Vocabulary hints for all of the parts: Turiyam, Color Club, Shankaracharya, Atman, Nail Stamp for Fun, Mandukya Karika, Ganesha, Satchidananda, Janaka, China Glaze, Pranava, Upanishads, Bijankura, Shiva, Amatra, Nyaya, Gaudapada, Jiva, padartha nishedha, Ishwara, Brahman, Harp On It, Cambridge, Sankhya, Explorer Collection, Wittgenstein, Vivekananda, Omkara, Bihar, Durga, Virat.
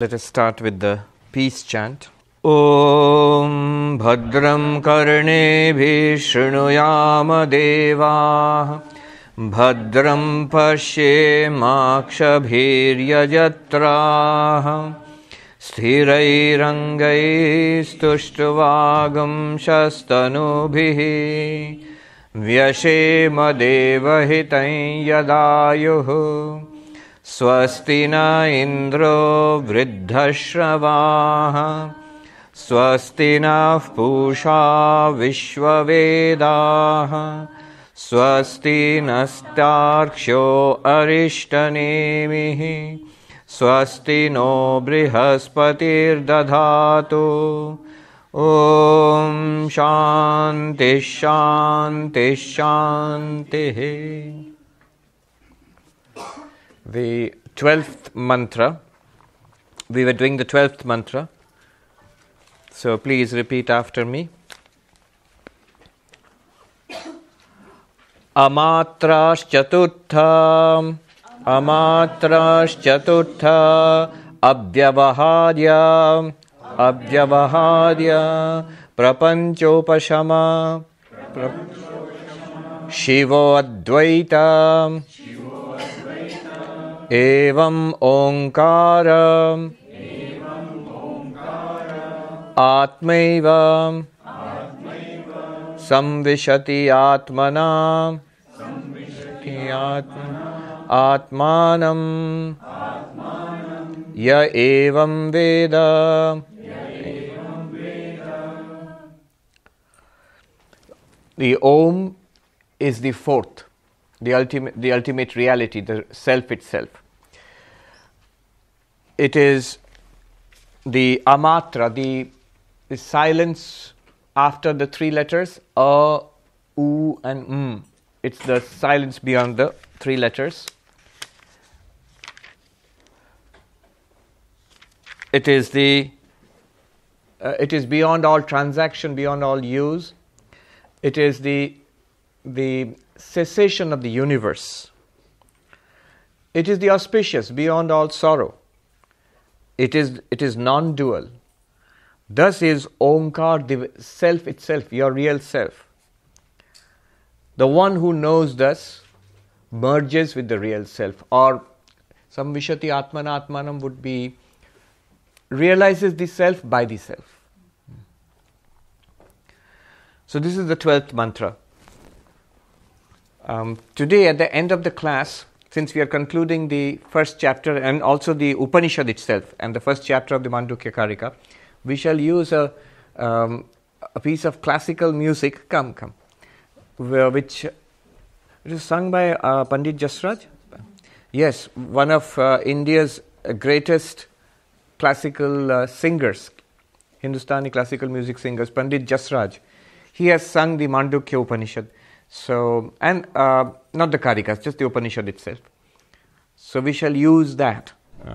Let us start with the peace chant. Om Bhadram Karne Bhishnuyama Deva Bhadram Pashe Makshabhiryajatra Sthirairangai Stushtavagam Shastanubhihi Vyashema Deva Hitai Yadayuhu Swasti na Indro Vriddhashravaha Swasti na Pusha Vishwavedaha Swasti Nastarksho Arishtanemihi Swasti no Brihaspatir Dadhatu. Om Shanti Shanti Shanti. The 12th mantra. We were doing the 12th mantra. So please repeat after me. Amatras Chaturtha, Abhyavahadya, Abhyavahadya, Prapanchopashama, Shivo Advaita, Evam Onkara, Atmaiva, Samvishati Atmana, Atmanam, Ya Evam Veda. The Om is the fourth. The ultimate reality, the self itself. It is the amatra, the silence after the three letters a, u, and m. It's the silence beyond the three letters. It is beyond all transaction, beyond all use. It is the cessation of the universe. It is the auspicious beyond all sorrow. It is non-dual. Thus is Omkar, the self itself, your real self. The one who knows thus merges with the real self, or Samvishati Atmana Atmanam would be realizes the self by the self. So this is the 12th mantra. Today, at the end of the class, since we are concluding the first chapter and also the Upanishad itself and the first chapter of the Mandukya Karika, we shall use a piece of classical music, which is sung by Pandit Jasraj. Yes, one of India's greatest classical singers, Hindustani classical music singers, Pandit Jasraj. He has sung the Mandukya Upanishad. So, and not the Karikas, just the Upanishad itself. So we shall use that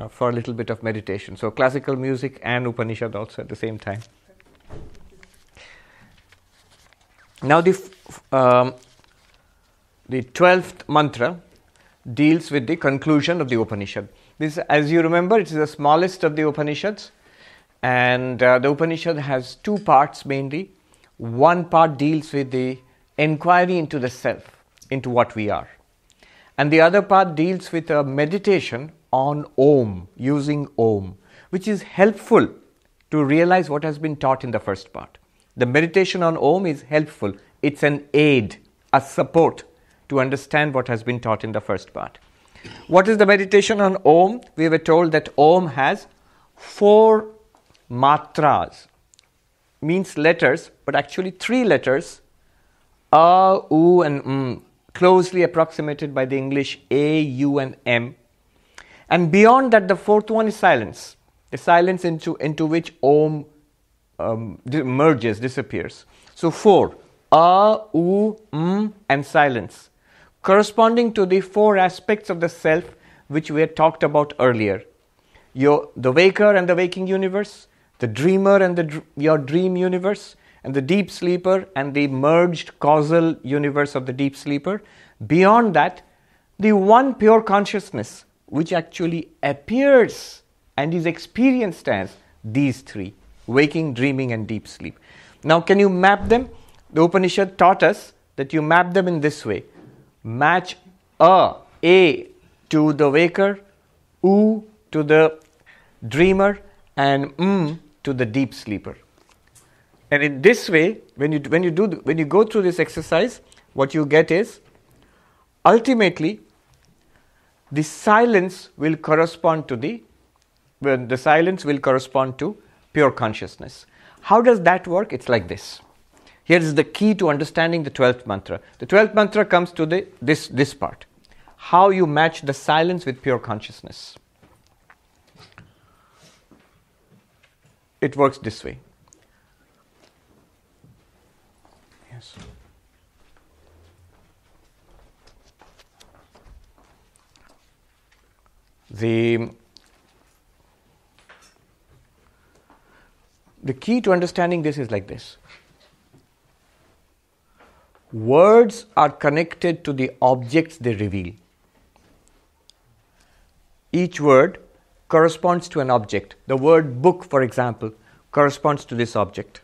for a little bit of meditation. So classical music and Upanishad also at the same time. Now the 12th mantra deals with the conclusion of the Upanishad. This, as you remember, it is the smallest of the Upanishads, and the Upanishad has two parts mainly. One part deals with the inquiry into the self, into what we are. And the other part deals with a meditation on Om, using Om, which is helpful to realize what has been taught in the first part. The meditation on Om is helpful. It's an aid, a support to understand what has been taught in the first part. What is the meditation on Om? We were told that Om has four matras, means letters, but actually three letters, A, U and M, closely approximated by the English A, U and M. And beyond that, the fourth one is silence. The silence into which Om merges, disappears. So four, A, U, M and silence, corresponding to the four aspects of the self which we had talked about earlier. The waker and the waking universe, the dreamer and your dream universe, and the deep sleeper and the merged causal universe of the deep sleeper. Beyond that, the one pure consciousness which actually appears and is experienced as these three: waking, dreaming and deep sleep. Now can you map them? The Upanishad taught us that you map them in this way. Match a to the waker, u to the dreamer and to the deep sleeper. And in this way, when you go through this exercise, what you get is ultimately the silence will correspond to pure consciousness. How does that work? It's like this. Here is the key to understanding the 12th mantra. The 12th mantra comes to this part. How you match the silence with pure consciousness. It works this way. Yes. The key to understanding this is like this. Words are connected to the objects they reveal. Each word corresponds to an object. The word book, for example, corresponds to this object.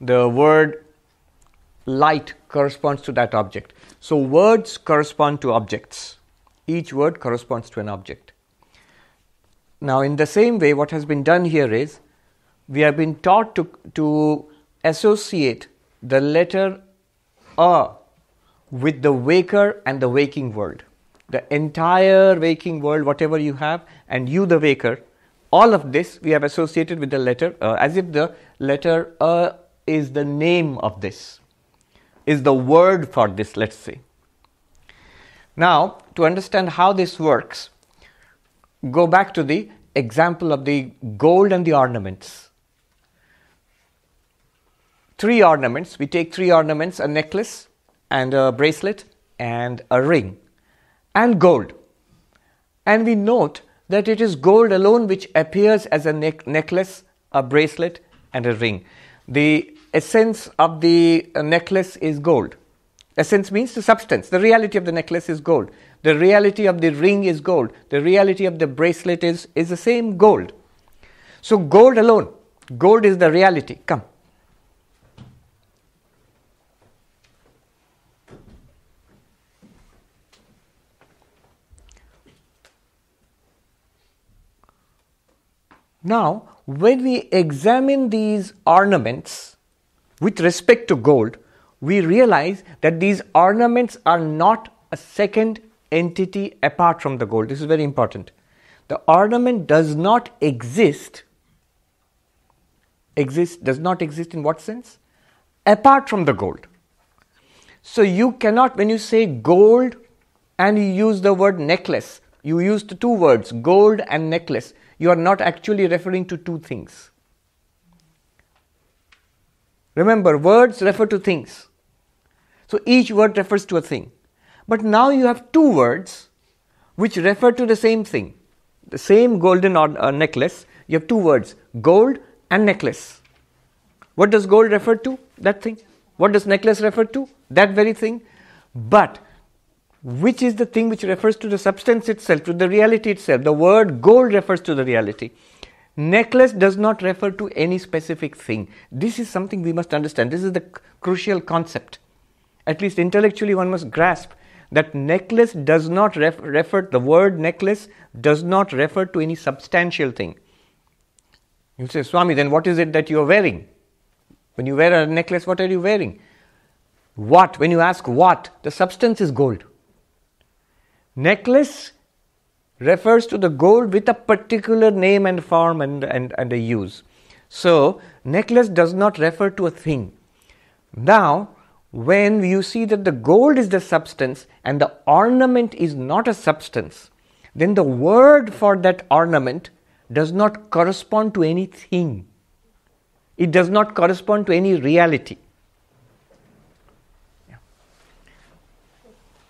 The word light corresponds to that object. So words correspond to objects. Each word corresponds to an object. Now in the same way, what has been done here is, we have been taught to associate the letter A with the waker and the waking world. The entire waking world, whatever you have, and you the waker, all of this we have associated with the letter A, as if the letter A is the name of this, is the word for this, let's say. Now, to understand how this works, go back to the example of the gold and the ornaments. Three ornaments, we take three ornaments, a necklace and a bracelet and a ring and gold. And we note that it is gold alone which appears as a necklace, a bracelet and a ring. The essence of the necklace is gold. Essence means the substance. The reality of the necklace is gold. The reality of the ring is gold. The reality of the bracelet is the same gold. So gold alone, gold is the reality. Come. Now, when we examine these ornaments with respect to gold, we realize that these ornaments are not a second entity apart from the gold. This is very important. The ornament does not exist. Does not exist in what sense? Apart from the gold. So you cannot, when you say gold and you use the word necklace, you use the two words, gold and necklace. You are not actually referring to two things. Remember, words refer to things. So each word refers to a thing. But now you have two words which refer to the same thing. The same golden necklace. You have two words, gold and necklace. What does gold refer to? That thing. What does necklace refer to? That very thing. But which is the thing which refers to the substance itself, to the reality itself? The word gold refers to the reality. Necklace does not refer to any specific thing. This is something we must understand. This is the crucial concept. At least intellectually one must grasp that necklace does not refer, the word necklace does not refer to any substantial thing. You say, Swami, then what is it that you are wearing? When you wear a necklace, what are you wearing? What? When you ask what, the substance is gold. Necklace refers to the gold with a particular name and form and a use. So, necklace does not refer to a thing. Now, when you see that the gold is the substance and the ornament is not a substance, then the word for that ornament does not correspond to anything. It does not correspond to any reality.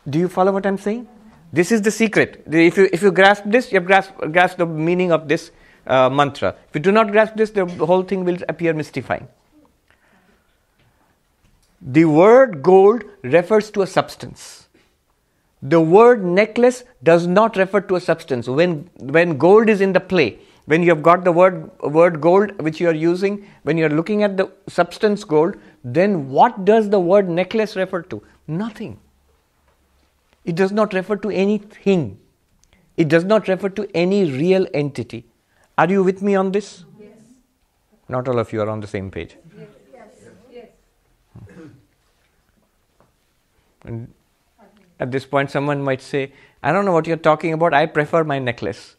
Do you follow what I'm saying? This is the secret. If you grasp this, you have grasp the meaning of this mantra. If you do not grasp this, the whole thing will appear mystifying. The word gold refers to a substance. The word necklace does not refer to a substance. When gold is in the play, when you have got the word gold which you are using, when you are looking at the substance gold, then what does the word necklace refer to? Nothing. It does not refer to anything. It does not refer to any real entity. Are you with me on this? Yes. Not all of you are on the same page. Yes. And at this point someone might say, I don't know what you're talking about, I prefer my necklace.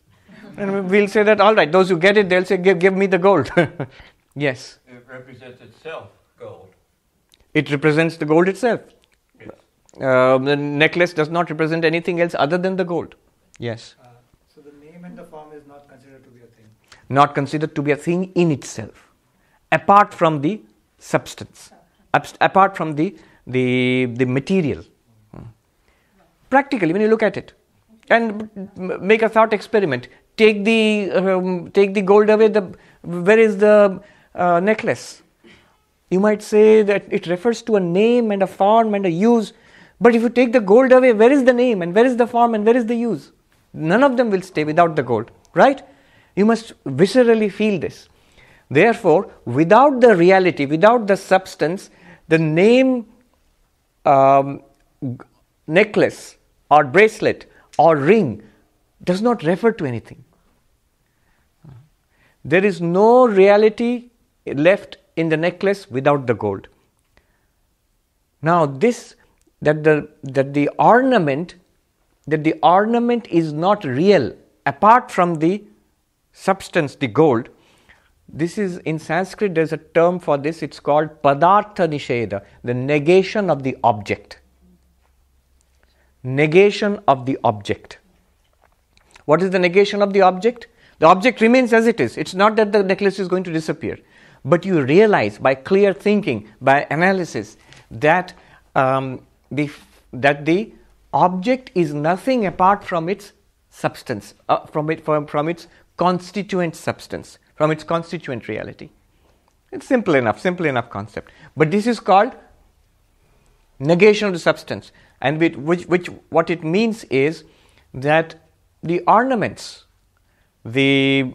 And we'll say that, all right, those who get it, they'll say, give me the gold. Yes? It represents itself, gold. It represents the gold itself. Yes. The necklace does not represent anything else other than the gold. Yes? So the name and the form is not considered to be a thing? Not considered to be a thing in itself. Apart from the substance. Apart from the material. Practically, when you look at it. And make a thought experiment. Take the gold away. Where is the necklace? You might say that it refers to a name and a form and a use. But if you take the gold away, where is the name and where is the form and where is the use? None of them will stay without the gold, right? You must viscerally feel this. Therefore, without the reality, without the substance, the name necklace or bracelet or ring does not refer to anything. There is no reality left in the necklace without the gold. Now this, that the ornament is not real apart from the substance, the gold. This is, in Sanskrit there is a term for this, it's called padartha nisheda, the negation of the object. Negation of the object. What is the negation of the object? The object remains as it is. It's not that the necklace is going to disappear. But you realize by clear thinking, by analysis, that the object is nothing apart from its substance, from its constituent substance, from its constituent reality. It's simple enough concept. But this is called negation of the substance. And what it means is that the ornaments, the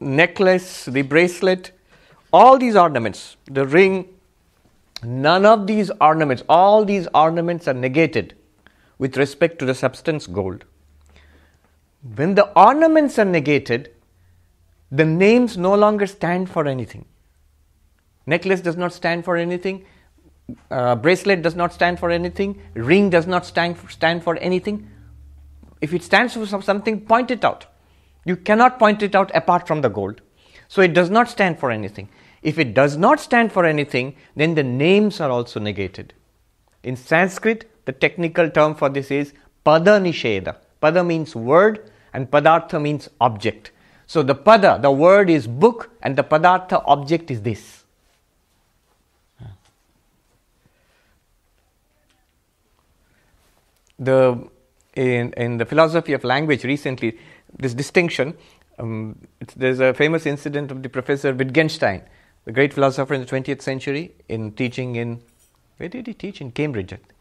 necklace, the bracelet, all these ornaments, the ring, none of these ornaments, all these ornaments are negated with respect to the substance gold. When the ornaments are negated, the names no longer stand for anything. Necklace does not stand for anything. Bracelet does not stand for anything. Ring does not stand for anything. If it stands for something, point it out. You cannot point it out apart from the gold. So it does not stand for anything. If it does not stand for anything, then the names are also negated. In Sanskrit, the technical term for this is pada nisheda. Pada means word and padartha means object. So the pada, the word, is book, and the padartha, object, is this. In the philosophy of language recently, this distinction, there's a famous incident of the professor Wittgenstein, the great philosopher in the 20th century, in teaching in, where did he teach? In Cambridge, I think.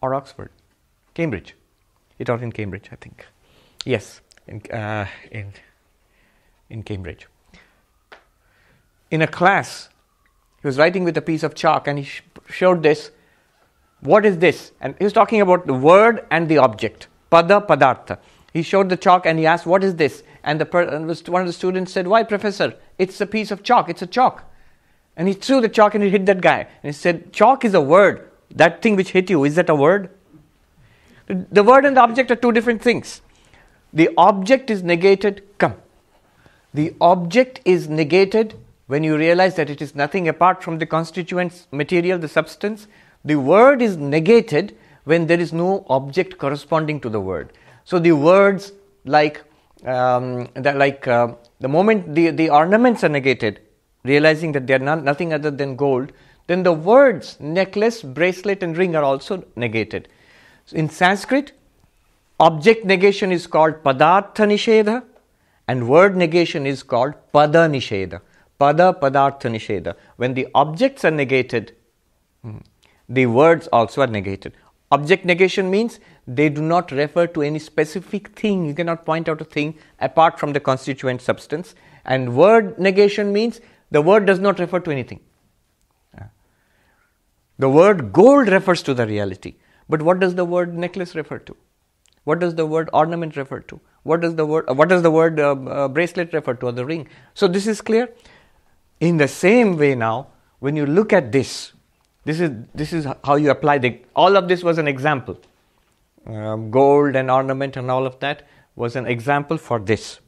Or Oxford? Cambridge. He taught in Cambridge, I think. Yes, in Cambridge. In a class, he was writing with a piece of chalk and he showed this. What is this? And he was talking about the word and the object. Pada, padartha. He showed the chalk and he asked, what is this? And one of the students said, why, professor? It's a piece of chalk. It's a chalk. And he threw the chalk and he hit that guy. And he said, chalk is a word. That thing which hit you, is that a word? The word and the object are two different things. The object is negated. Come. The object is negated when you realize that it is nothing apart from the constituent material, the substance. The word is negated when there is no object corresponding to the word. So the words, the moment the ornaments are negated, realizing that they are nothing other than gold, then the words necklace, bracelet and ring are also negated. So in Sanskrit, object negation is called padartha nishedha and word negation is called pada nishedha. Pada, padartha nishedha. When the objects are negated, the words also are negated. Object negation means they do not refer to any specific thing. You cannot point out a thing apart from the constituent substance. And word negation means the word does not refer to anything. The word gold refers to the reality. But what does the word necklace refer to? What does the word ornament refer to? What does the word, bracelet refer to, or the ring? So this is clear. In the same way now, when you look at this, this is how you apply it. All of this was an example. Gold and ornament and all of that was an example for this.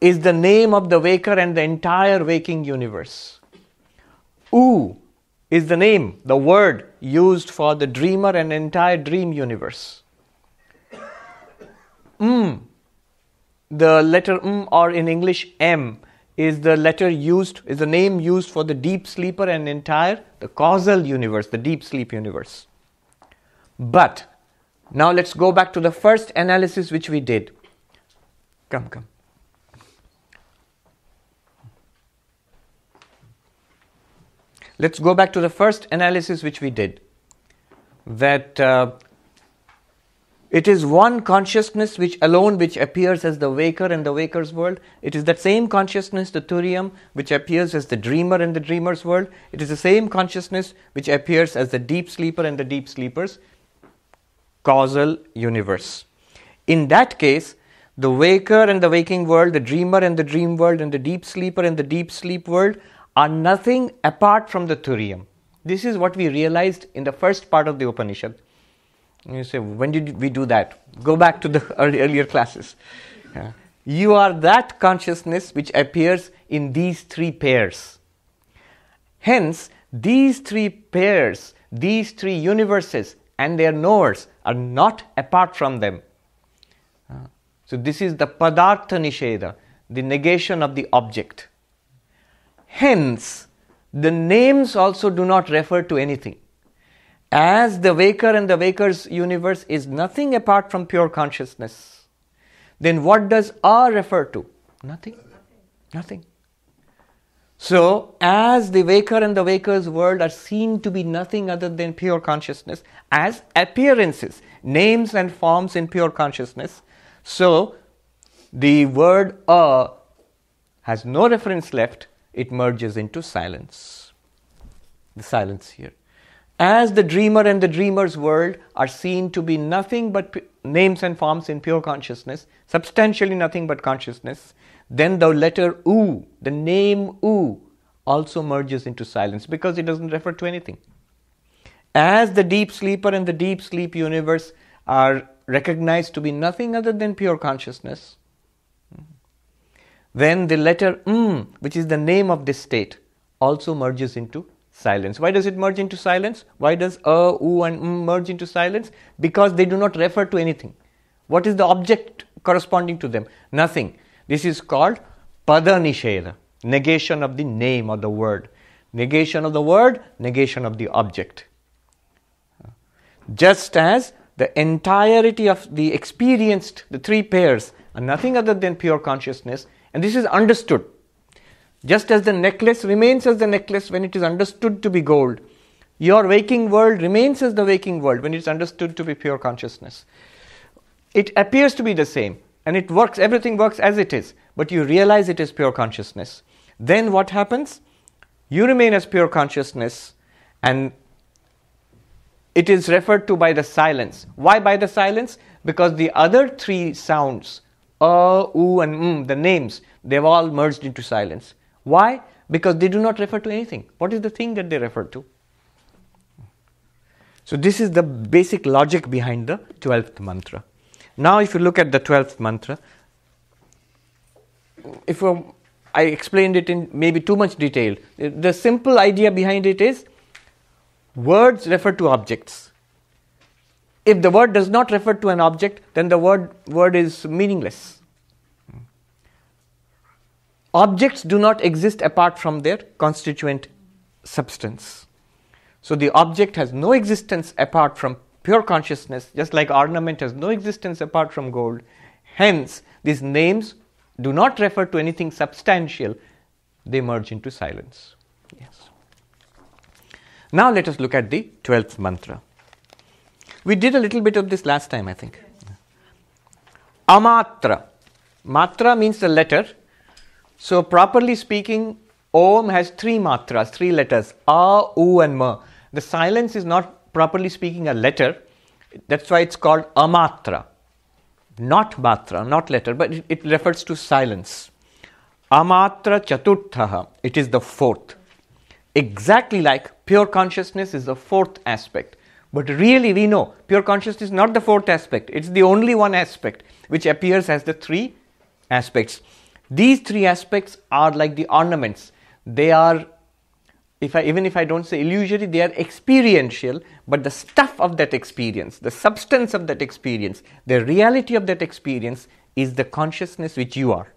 Is the name of the waker and the entire waking universe. U is the name, the word used for the dreamer and entire dream universe. The letter M, or in English M, is the letter used, is the name used for the deep sleeper and entire, the causal universe, the deep sleep universe. But now let's go back to the first analysis which we did. Come. Let's go back to the first analysis which we did, that it is one consciousness which alone which appears as the waker and the waker's world. It is that same consciousness, the Turiyam, which appears as the dreamer and the dreamer's world. It is the same consciousness which appears as the deep sleeper and the deep sleeper's causal universe. In that case, the waker and the waking world, the dreamer and the dream world, and the deep sleeper and the deep sleep world are nothing apart from the Turiyam. This is what we realized in the first part of the Upanishad. You say, when did we do that? Go back to the earlier classes. Yeah. You are that consciousness which appears in these three pairs. Hence, these three pairs, these three universes and their knowers are not apart from them. So this is the Padartha Nisheda, the negation of the object. Hence, the names also do not refer to anything. As the waker and the waker's universe is nothing apart from pure consciousness, then what does A refer to? Nothing. Nothing. So, as the waker and the waker's world are seen to be nothing other than pure consciousness, as appearances, names and forms in pure consciousness, so the word A has no reference left. It merges into silence. The silence here. As the dreamer and the dreamer's world are seen to be nothing but names and forms in pure consciousness, substantially nothing but consciousness, then the letter U, the name U, also merges into silence because it doesn't refer to anything. As the deep sleeper and the deep sleep universe are recognized to be nothing other than pure consciousness, then the letter M, which is the name of this state, also merges into silence. Why does it merge into silence? Why does A, U and M merge into silence? Because they do not refer to anything. What is the object corresponding to them? Nothing. This is called Pada Nisheda, negation of the name or the word. Negation of the word, negation of the object. Just as the entirety of the experienced, the three pairs, are nothing other than pure consciousness. And this is understood. Just as the necklace remains as the necklace when it is understood to be gold, your waking world remains as the waking world when it is understood to be pure consciousness. It appears to be the same and it works, everything works as it is, but you realize it is pure consciousness. Then what happens? You remain as pure consciousness and it is referred to by the silence. Why by the silence? Because the other three sounds, A, U and M, the names, they've all merged into silence. Why? Because they do not refer to anything. What is the thing that they refer to? So this is the basic logic behind the 12th mantra. Now if you look at the 12th mantra, if I explained it in maybe too much detail, the simple idea behind it is words refer to objects. If the word does not refer to an object, then the word is meaningless. Objects do not exist apart from their constituent substance. So the object has no existence apart from pure consciousness, just like ornament has no existence apart from gold. Hence, these names do not refer to anything substantial. They merge into silence. Yes. Now let us look at the 12th mantra. We did a little bit of this last time, I think. Amatra. Matra means the letter. So properly speaking, Om has three matras, three letters. A, U and Ma. The silence is not properly speaking a letter. That's why it's called Amatra. Not matra, not letter, but it refers to silence. Amatra Chaturthaha. It is the fourth. Exactly like pure consciousness is the fourth aspect. But really we know pure consciousness is not the fourth aspect. It's the only one aspect which appears as the three aspects. These three aspects are like the ornaments. They are, even if I don't say illusory, they are experiential, but the stuff of that experience, the substance of that experience, the reality of that experience is the consciousness which you are.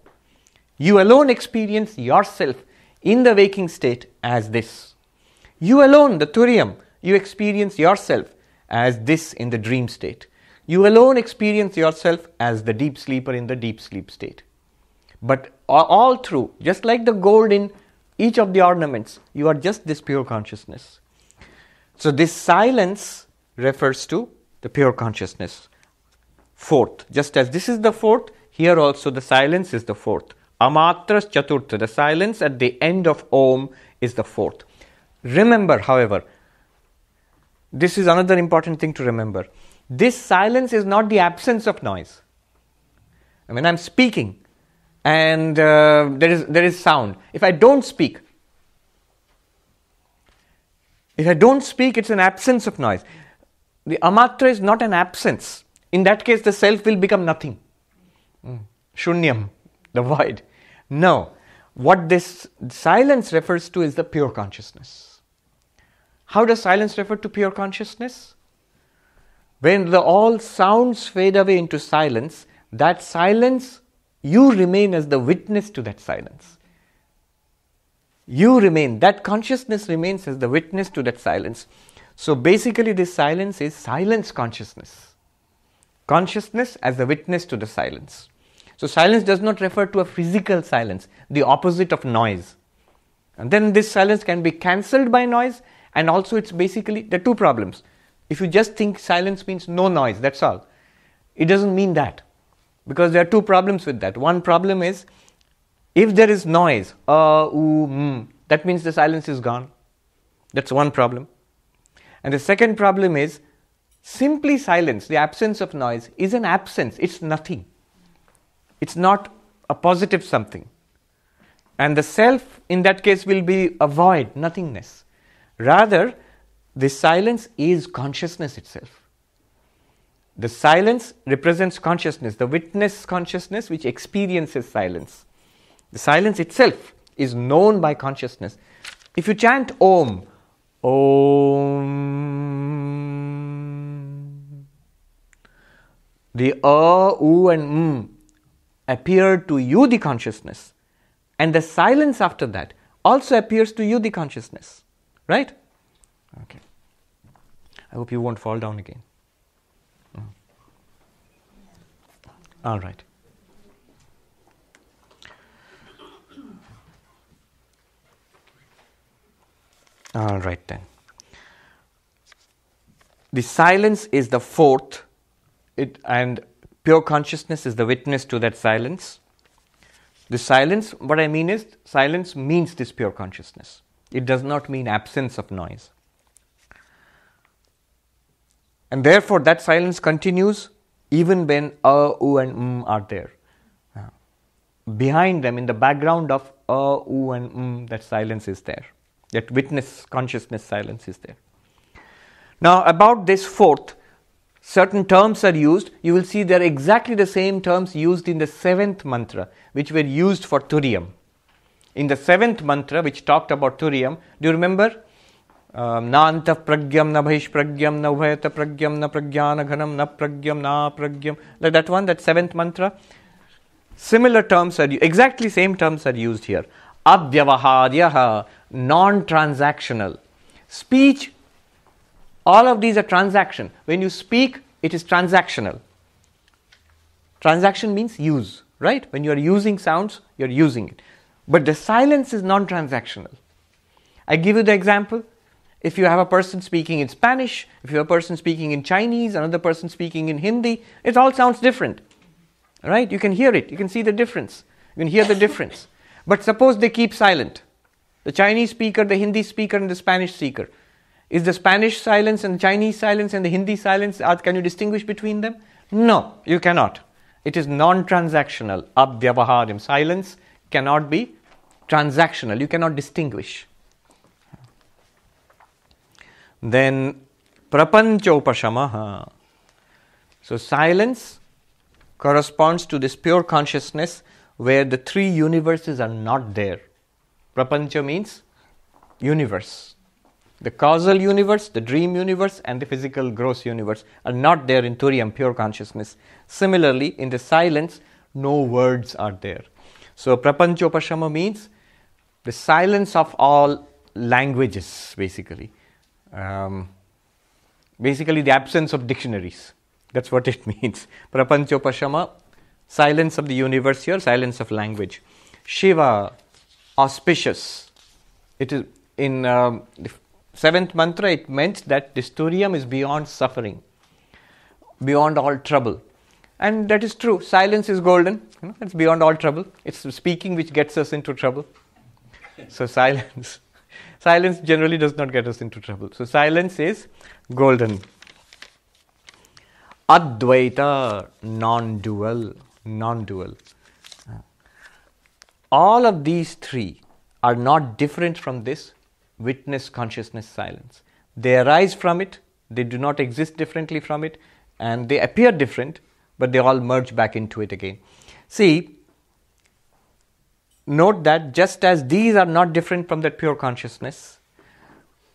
You alone experience yourself in the waking state as this. You alone, the Turiyam, you experience yourself as this in the dream state. You alone experience yourself as the deep sleeper in the deep sleep state. But all through, just like the gold in each of the ornaments, you are just this pure consciousness. So this silence refers to the pure consciousness. Fourth, just as this is the fourth, here also the silence is the fourth. Amatras Chaturtha, the silence at the end of Om is the fourth. Remember, however, this is another important thing to remember. This silence is not the absence of noise. I mean, I'm speaking and there is sound. If I don't speak, it's an absence of noise. The Amatra is not an absence. In that case, the self will become nothing. Shunyam, the void. No, what this silence refers to is the pure consciousness. How does silence refer to pure consciousness? When all sounds fade away into silence, that silence, you remain as the witness to that silence. You remain, that consciousness remains as the witness to that silence. So basically this silence is silence consciousness. Consciousness as the witness to the silence. So silence does not refer to a physical silence, the opposite of noise. And then this silence can be cancelled by noise, and also it's basically, there are two problems. If you just think silence means no noise, that's all. It doesn't mean that, because there are two problems with that. One problem is, if there is noise, that means the silence is gone. That's one problem. And the second problem is, simply silence, the absence of noise, is an absence, it's nothing. It's not a positive something. And the self, in that case, will be a void, nothingness. Rather, this silence is consciousness itself. The silence represents consciousness, the witness consciousness which experiences silence. The silence itself is known by consciousness. If you chant Om, Om, the A, U and M appear to you the consciousness, and the silence after that also appears to you the consciousness, right? Okay. I hope you won't fall down again. All right. All right then. The silence is the fourth, and pure consciousness is the witness to that silence. The silence, what I mean is, silence means this pure consciousness. It does not mean absence of noise. And therefore, that silence continues even when A, U and M are there. Behind them, in the background of A, U and M, that silence is there. That witness consciousness silence is there. Now, about this fourth, certain terms are used. You will see they are exactly the same terms used in the seventh mantra, which were used for Turiyam. In the seventh mantra, which talked about Turiyam, do you remember? Na antah pragyam, na bhaish pragyam, na ubhayata pragyam, na pragyana ghanam, na pragyam, na pragyam. Like that one, that seventh mantra. Similar terms are, exactly same terms are used here. Avyavahadyaha, non-transactional. Speech, all of these are transaction. When you speak, it is transactional. Transaction means use, right? When you are using sounds, you are using it. But the silence is non-transactional. I give you the example. If you have a person speaking in Spanish, if you have a person speaking in Chinese, another person speaking in Hindi, it all sounds different. Right? You can hear it. You can see the difference. You can hear the difference. But suppose they keep silent. The Chinese speaker, the Hindi speaker and the Spanish speaker. Is the Spanish silence and the Chinese silence and the Hindi silence, can you distinguish between them? No, you cannot. It is non-transactional. Abhyavaharim. Silence cannot be transactional. You cannot distinguish. Then, prapanchopashamaha. So, silence corresponds to this pure consciousness where the three universes are not there. Prapancha means universe. The causal universe, the dream universe and the physical gross universe are not there in Turiyam, pure consciousness. Similarly, in the silence, no words are there. So, prapanchopashama means the silence of all languages, basically. Basically, the absence of dictionaries. That's what it means. Prapanchopashama, silence of the universe here, silence of language. Shiva, auspicious. It is in the 7th mantra, it meant that this Turiyam is beyond suffering, beyond all trouble. And that is true. Silence is golden. You know, it's beyond all trouble. It's speaking which gets us into trouble. So, silence. Silence generally does not get us into trouble. So, silence is golden. Advaita, non-dual. Non-dual. All of these three are not different from this witness, consciousness, silence. They arise from it. They do not exist differently from it. And they appear different, but they all merge back into it again. See, note that just as these are not different from that pure consciousness,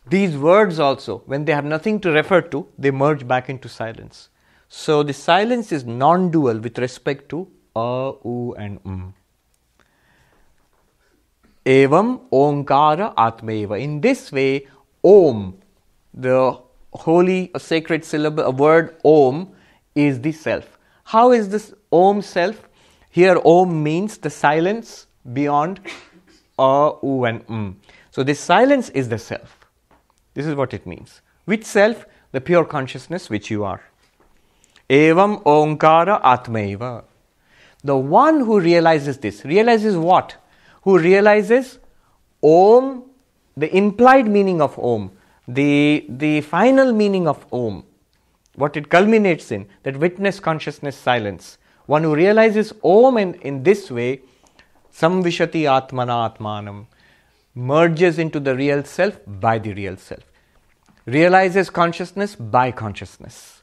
these words also, when they have nothing to refer to, they merge back into silence. So, the silence is non-dual with respect to a, u and Evam Omkara Atmeva. In this way, Om, the holy, a sacred syllable, a word Om is the self. How is this Om self? Here Om means the silence beyond a, u and So, this silence is the self. This is what it means. Which self? The pure consciousness which you are. Evam Omkara Atmaiva. The one who realizes this, realizes what? Who realizes Om, the implied meaning of Om, the final meaning of Om, what it culminates in, that witness, consciousness, silence. One who realizes Om in this way, Samvishati Atmana Atmanam, merges into the real self by the real self. Realizes consciousness by consciousness.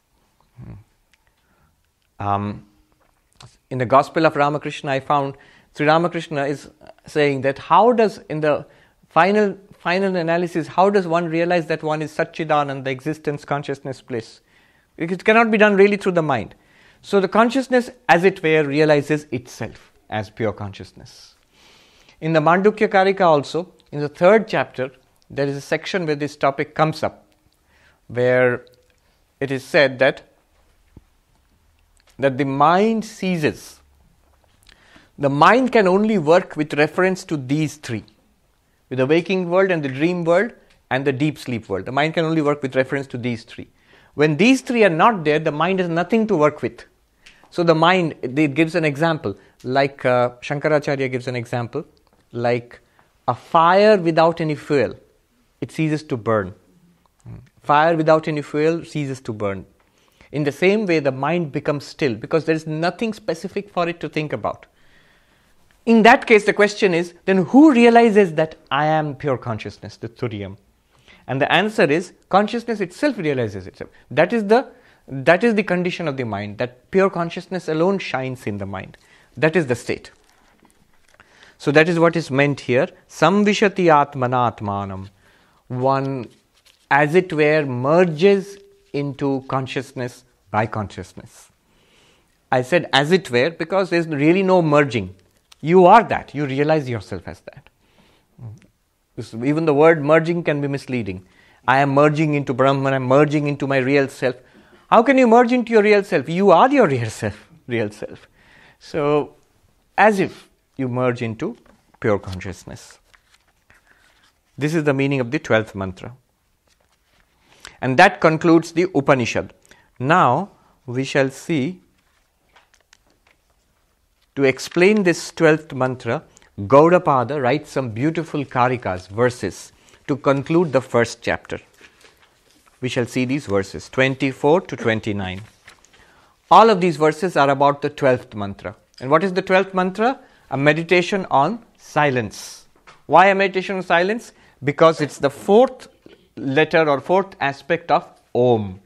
In the Gospel of Ramakrishna, I found Sri Ramakrishna is saying that how does, in the final analysis, how does one realize that one is Satchidananda, the existence, consciousness, bliss? It cannot be done really through the mind. So, the consciousness, as it were, realizes itself as pure consciousness. In the Mandukya Karika also, in the 3rd chapter, there is a section where this topic comes up, where it is said that the mind ceases. The mind can only work with reference to these three, with the waking world and the dream world and the deep sleep world. The mind can only work with reference to these three. When these three are not there, the mind has nothing to work with. So, the mind, it gives an example, like Shankaracharya gives an example, like a fire without any fuel, it ceases to burn. Fire without any fuel ceases to burn. In the same way, the mind becomes still because there is nothing specific for it to think about. In that case, the question is, then who realizes that I am pure consciousness, the Turiyam? And the answer is, consciousness itself realizes itself. That is the condition of the mind, that pure consciousness alone shines in the mind. That is the state. So, that is what is meant here. Samvishati atmana atmanam. One, as it were, merges into consciousness by consciousness. I said as it were because there is really no merging. You are that. You realize yourself as that. So even the word merging can be misleading. I am merging into Brahman. I am merging into my real self. How can you merge into your real self? You are your real self. So, as if you merge into pure consciousness. This is the meaning of the 12th mantra. And that concludes the Upanishad. Now we shall see, to explain this 12th mantra, Gaudapada writes some beautiful karikas, verses, to conclude the first chapter. We shall see these verses, 24 to 29. All of these verses are about the 12th mantra. And what is the 12th mantra? A meditation on silence. Why a meditation on silence? Because it's the fourth letter or fourth aspect of Om.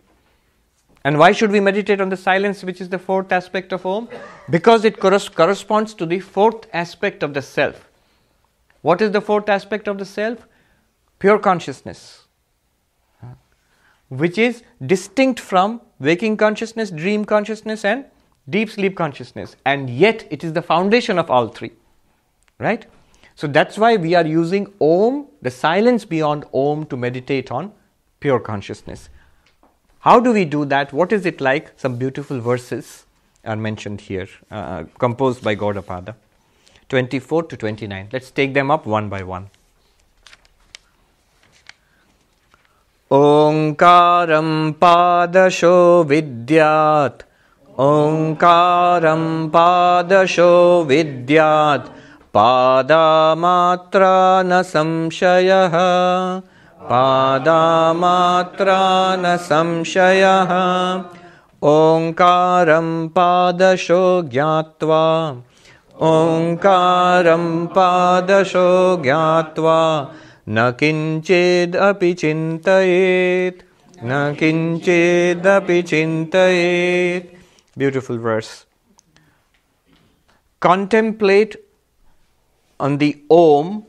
And why should we meditate on the silence, which is the fourth aspect of Om? Because it corresponds to the fourth aspect of the self. What is the fourth aspect of the self? Pure consciousness, which is distinct from waking consciousness, dream consciousness, and deep sleep consciousness. And yet it is the foundation of all three, right? So that's why we are using Om, the silence beyond Om, to meditate on pure consciousness. How do we do that? What is it like? Some beautiful verses are mentioned here, composed by Gaudapada, 24 to 29. Let's take them up one by one. Omkaram padasho vidyat, Omkaram padasho vidyat, Padamatra na samshayaha, Padamatra na samshayaha, Omkaram padasho gyatva, Omkaram padasho gyatva, na kinched api chintayet, na kinched api chintayet. Beautiful verse. Contemplate on the Om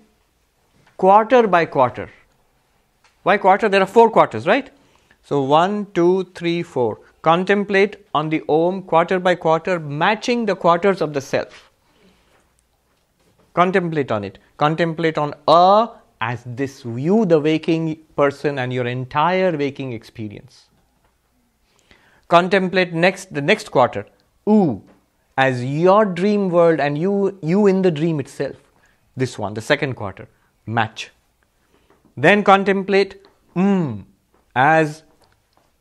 quarter by quarter. Why quarter? There are four quarters, right? So 1, 2, 3, 4. Contemplate on the Om quarter by quarter, matching the quarters of the self. Contemplate on it. Contemplate on A as this you, the waking person, and your entire waking experience. Contemplate the next quarter, U, as your dream world and you in the dream itself. This one, the second quarter, match. Then contemplate as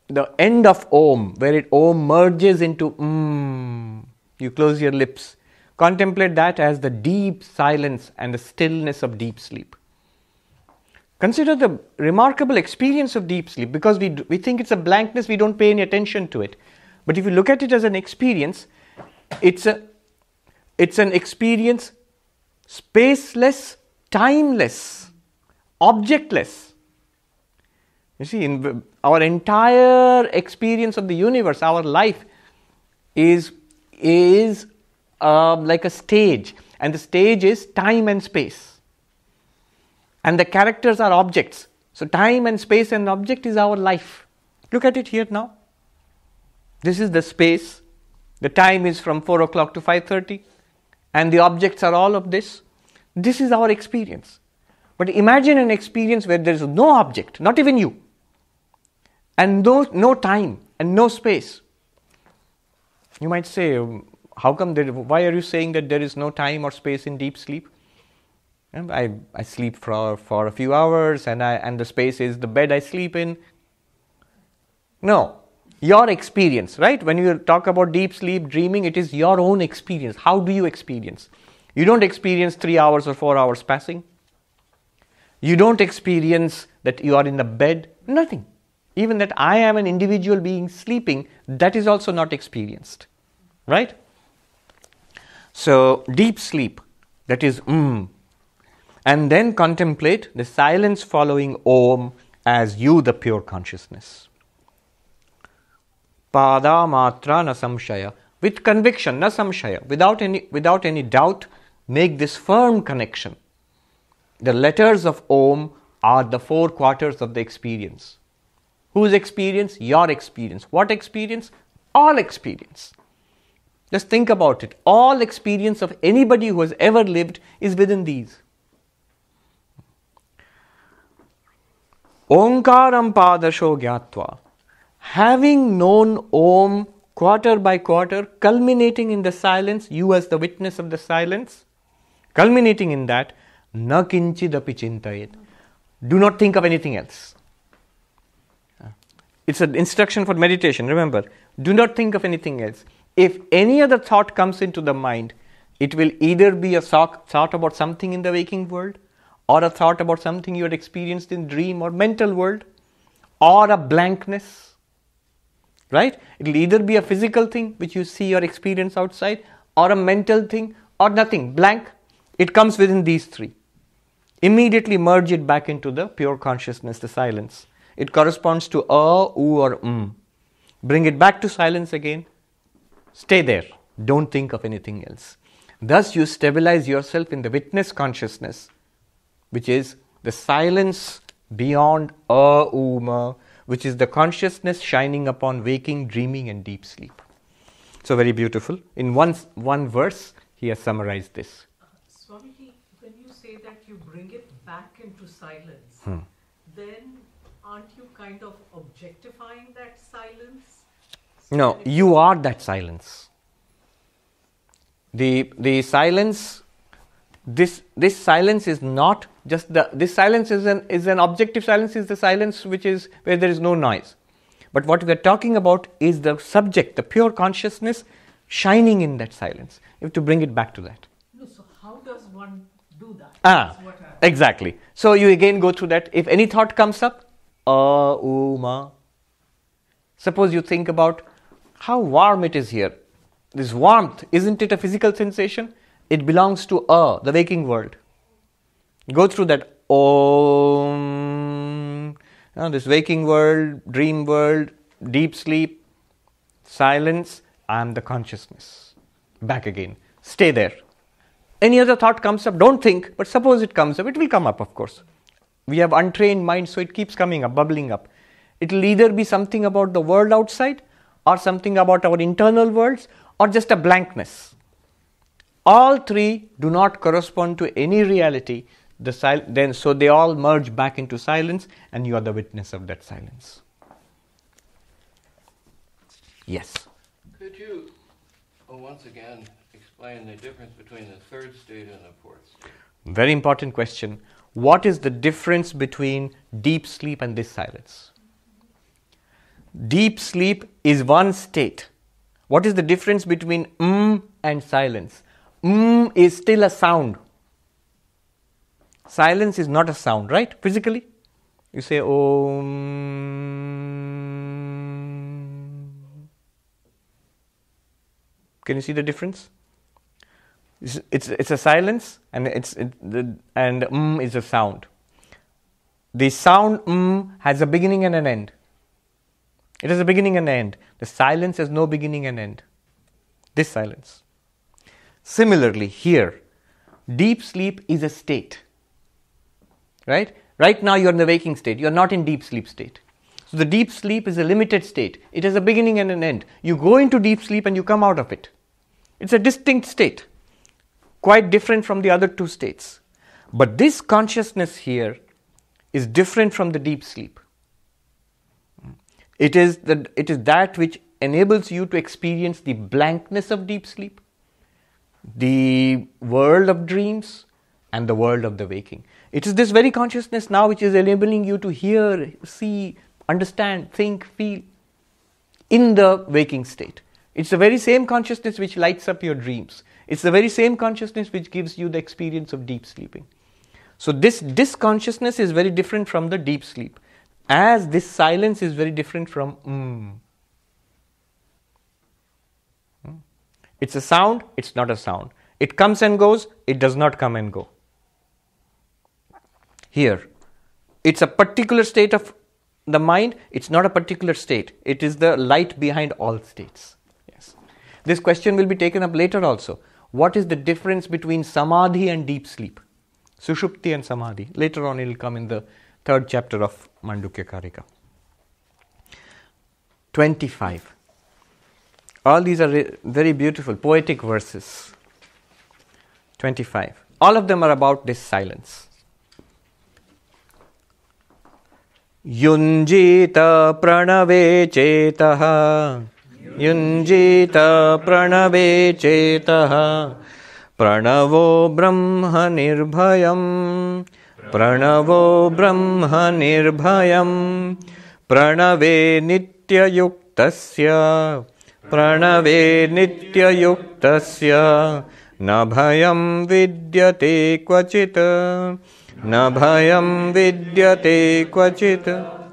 the end of Om, where it Om merges into You close your lips. Contemplate that as the deep silence and the stillness of deep sleep. Consider the remarkable experience of deep sleep, because we think it's a blankness, we don't pay any attention to it. But if you look at it as an experience, it's an experience spaceless, timeless, objectless. You see, in our entire experience of the universe, our life is like a stage, and the stage is time and space, and the characters are objects. So time and space and object is our life. Look at it here now. This is the space. The time is from 4 o'clock to 5:30, and the objects are all of this. This is our experience. But imagine an experience where there is no object, not even you, and no time and no space. You might say, how come? Why are you saying that there is no time or space in deep sleep? I sleep for a few hours, and the space is the bed I sleep in. No. Your experience, right? When you talk about deep sleep, dreaming, it is your own experience. How do you experience? You don't experience 3 hours or 4 hours passing. You don't experience that you are in a bed. Nothing. Even that I am an individual being sleeping, that is also not experienced, right? So deep sleep, that is And then contemplate the silence following Om as you, the pure consciousness. Pada matra na samshaya, with conviction, na samshaya, without any doubt, make this firm connection. The letters of Om are the four quarters of the experience. Whose experience? Your experience. What experience? All experience. Just think about it. All experience of anybody who has ever lived is within these. Omkaram padasho gyatva. Having known Om quarter by quarter, culminating in the silence, you as the witness of the silence, culminating in that, na kinchid api chintayet. Do not think of anything else. It's an instruction for meditation. Remember, do not think of anything else. If any other thought comes into the mind, it will either be a thought about something in the waking world, or a thought about something you had experienced in dream or mental world, or a blankness, right? It will either be a physical thing which you see or experience outside, or a mental thing, or nothing, blank. It comes within these three. Immediately merge it back into the pure consciousness, the silence. It corresponds to a, u or m. Bring it back to silence again. Stay there. Don't think of anything else. Thus you stabilize yourself in the witness consciousness, which is the silence beyond a, u, m, which is the consciousness shining upon waking, dreaming and deep sleep. So very beautiful. In one verse, he has summarized this. Swamiji, when you say that you bring it back into silence, then aren't you kind of objectifying that silence? So no, you are that silence. The silence, this silence is not just the, this silence is an objective silence, is the silence which is where there is no noise. But what we are talking about is the subject, the pure consciousness shining in that silence. You have to bring it back to that. No, so how does one do that? Exactly. So you again go through that. If any thought comes up, uma. Suppose you think about how warm it is here. This warmth, isn't it a physical sensation? It belongs to the waking world. Go through that. Om. Now this waking world, dream world, deep sleep, silence, I am the consciousness. Back again. Stay there. Any other thought comes up, don't think, but suppose it comes up, it will come up, of course. We have untrained minds, so it keeps coming up, bubbling up. It will either be something about the world outside, or something about our internal worlds, or just a blankness. All three do not correspond to any reality, so they all merge back into silence, and you are the witness of that silence. Yes? Could you, once again, explain the difference between the third state and the fourth state? Very important question. What is the difference between deep sleep and this silence? Deep sleep is one state. What is the difference between and silence? Is still a sound. Silence is not a sound, right? Physically, you say om. Can you see the difference? It's a silence, and is a sound. The sound has a beginning and an end. It has a beginning and an end. The silence has no beginning and end. This silence. Similarly, here, deep sleep is a state. Right? Right now you are in the waking state. You are not in deep sleep state. So the deep sleep is a limited state. It has a beginning and an end. You go into deep sleep and you come out of it. It's a distinct state. Quite different from the other two states. But this consciousness here is different from the deep sleep. It is that which enables you to experience the blankness of deep sleep, the world of dreams, and the world of the waking. It is this very consciousness now which is enabling you to hear, see, understand, think, feel in the waking state. It's the very same consciousness which lights up your dreams. It's the very same consciousness which gives you the experience of deep sleeping. So this consciousness is very different from the deep sleep, as this silence is very different from It's a sound, it's not a sound. It comes and goes, it does not come and go. Here, it's a particular state of the mind, it's not a particular state. It is the light behind all states. Yes. This question will be taken up later also. What is the difference between samadhi and deep sleep? Sushupti and samadhi. Later on it will come in the third chapter of Mandukya Karika. 25. All these are very beautiful, poetic verses. 25. All of them are about this silence. Yunjita pranave chetaha. Yunjita pranave chetaha. Pranavo brahma nirbhayam. Pranavo brahma nirbhayam Pranave nitya yuktasya nabhayam vidyate kvachita nabhayam vidyate kvachita.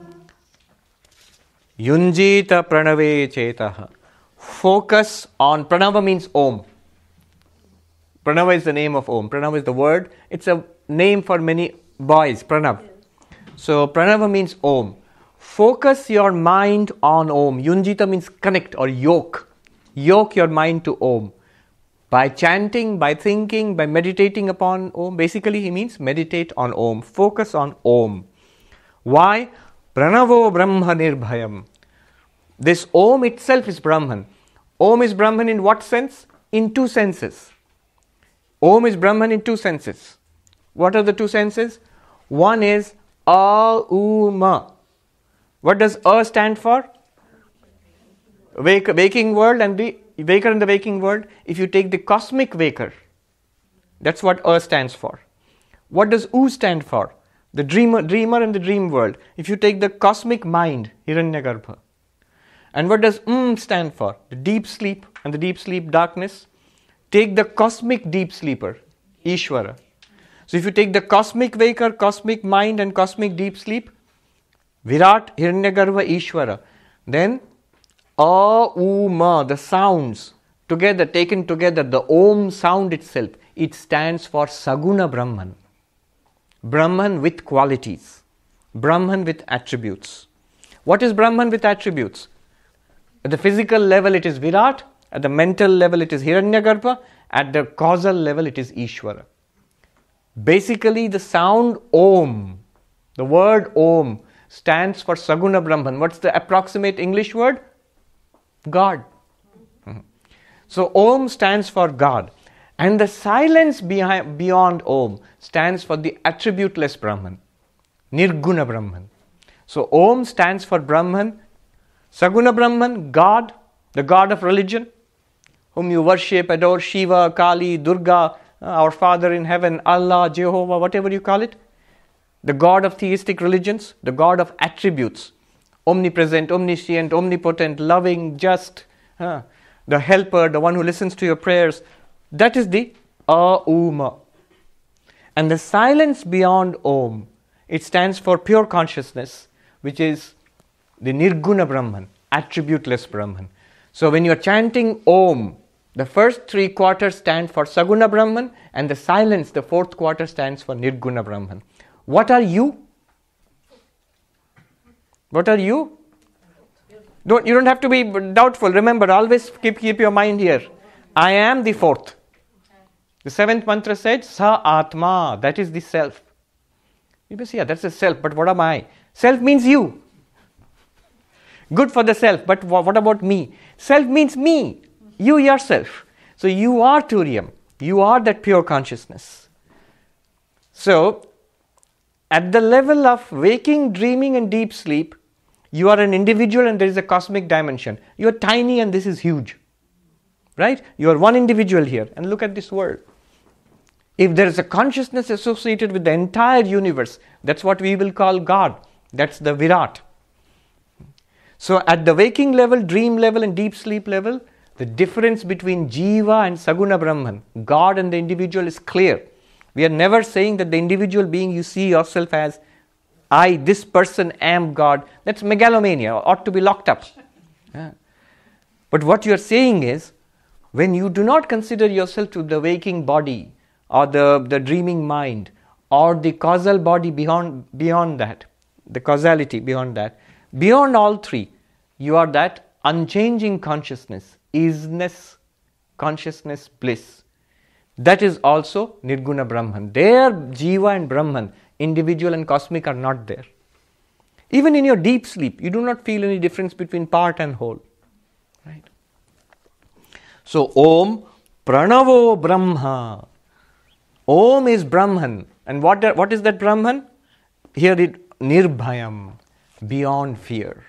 Yunjita pranave chetaha. Focus on pranava means Om. Pranava is the name of Om. Pranava is the word. It's a name for many boys, Pranav. So Pranava means Om. Focus your mind on Om. Yunjita means connect or yoke. Yoke your mind to Om. By chanting, by thinking, by meditating upon Om. Basically he means meditate on Om. Focus on Om. Why? Pranavo Brahma Nirbhayam. This Om itself is Brahman. Om is Brahman in what sense? In two senses. Om is Brahman in two senses. What are the two senses? One is A, U, Ma. What does A stand for? Waking world and the waker and the waking world. If you take the cosmic waker, that's what A stands for. What does U stand for? The dreamer and the dream world. If you take the cosmic mind, Hiranyagarbha. And what does M stand for? The deep sleep and the deep sleep darkness. Take the cosmic deep sleeper, Ishwara. So if you take the cosmic waker, cosmic mind and cosmic deep sleep, Virat, Hiranyagarbha, Ishwara, then A, U, Ma, the sounds together, taken together, the Om sound itself, it stands for Saguna Brahman. Brahman with qualities, Brahman with attributes. What is Brahman with attributes? At the physical level it is Virat, at the mental level it is Hiranyagarbha, at the causal level it is Ishwara. Basically the sound Om, the word Om stands for Saguna Brahman. What's the approximate English word? God. So Om stands for God. And the silence beyond Om stands for the attributeless Brahman, Nirguna Brahman. So Om stands for Brahman, Saguna Brahman, God, the God of religion, whom you worship, adore, Shiva, Kali, Durga, our Father in heaven, Allah, Jehovah, whatever you call it. The God of theistic religions, the God of attributes, omnipresent, omniscient, omnipotent, loving, just, the helper, the one who listens to your prayers. That is the A-U-Ma. And the silence beyond Om, it stands for pure consciousness, which is the Nirguna Brahman, attributeless Brahman. So when you are chanting Om, the first three quarters stand for Saguna Brahman and the silence, the fourth quarter, stands for Nirguna Brahman. What are you? What are you? You don't have to be doubtful. Remember, always keep your mind here. I am the fourth. The seventh mantra said, Sa Atma, that is the self. You may say, yeah, that's the self, but what am I? Self means you. Good for the self, but what about me? Self means me. You yourself. So you are Turiyam. You are that pure consciousness. So, at the level of waking, dreaming and deep sleep, you are an individual and there is a cosmic dimension. You are tiny and this is huge. Right? You are one individual here and look at this world. If there is a consciousness associated with the entire universe, that's what we will call God. That's the Virat. So at the waking level, dream level and deep sleep level, the difference between Jiva and Saguna Brahman, God and the individual, is clear. We are never saying that the individual being you see yourself as, I, this person, am God. That's megalomania, ought to be locked up. Yeah. But what you are saying is, when you do not consider yourself to the waking body or the dreaming mind or the causal body beyond that, the causality beyond that, beyond all three, you are that unchanging consciousness, isness, consciousness, bliss. That is also Nirguna Brahman. There, Jiva and Brahman, individual and cosmic, are not there. Even in your deep sleep, you do not feel any difference between part and whole. Right? So, Om Pranavo Brahma. Om is Brahman. And what is that Brahman? Here it, Nirbhayam, beyond fear.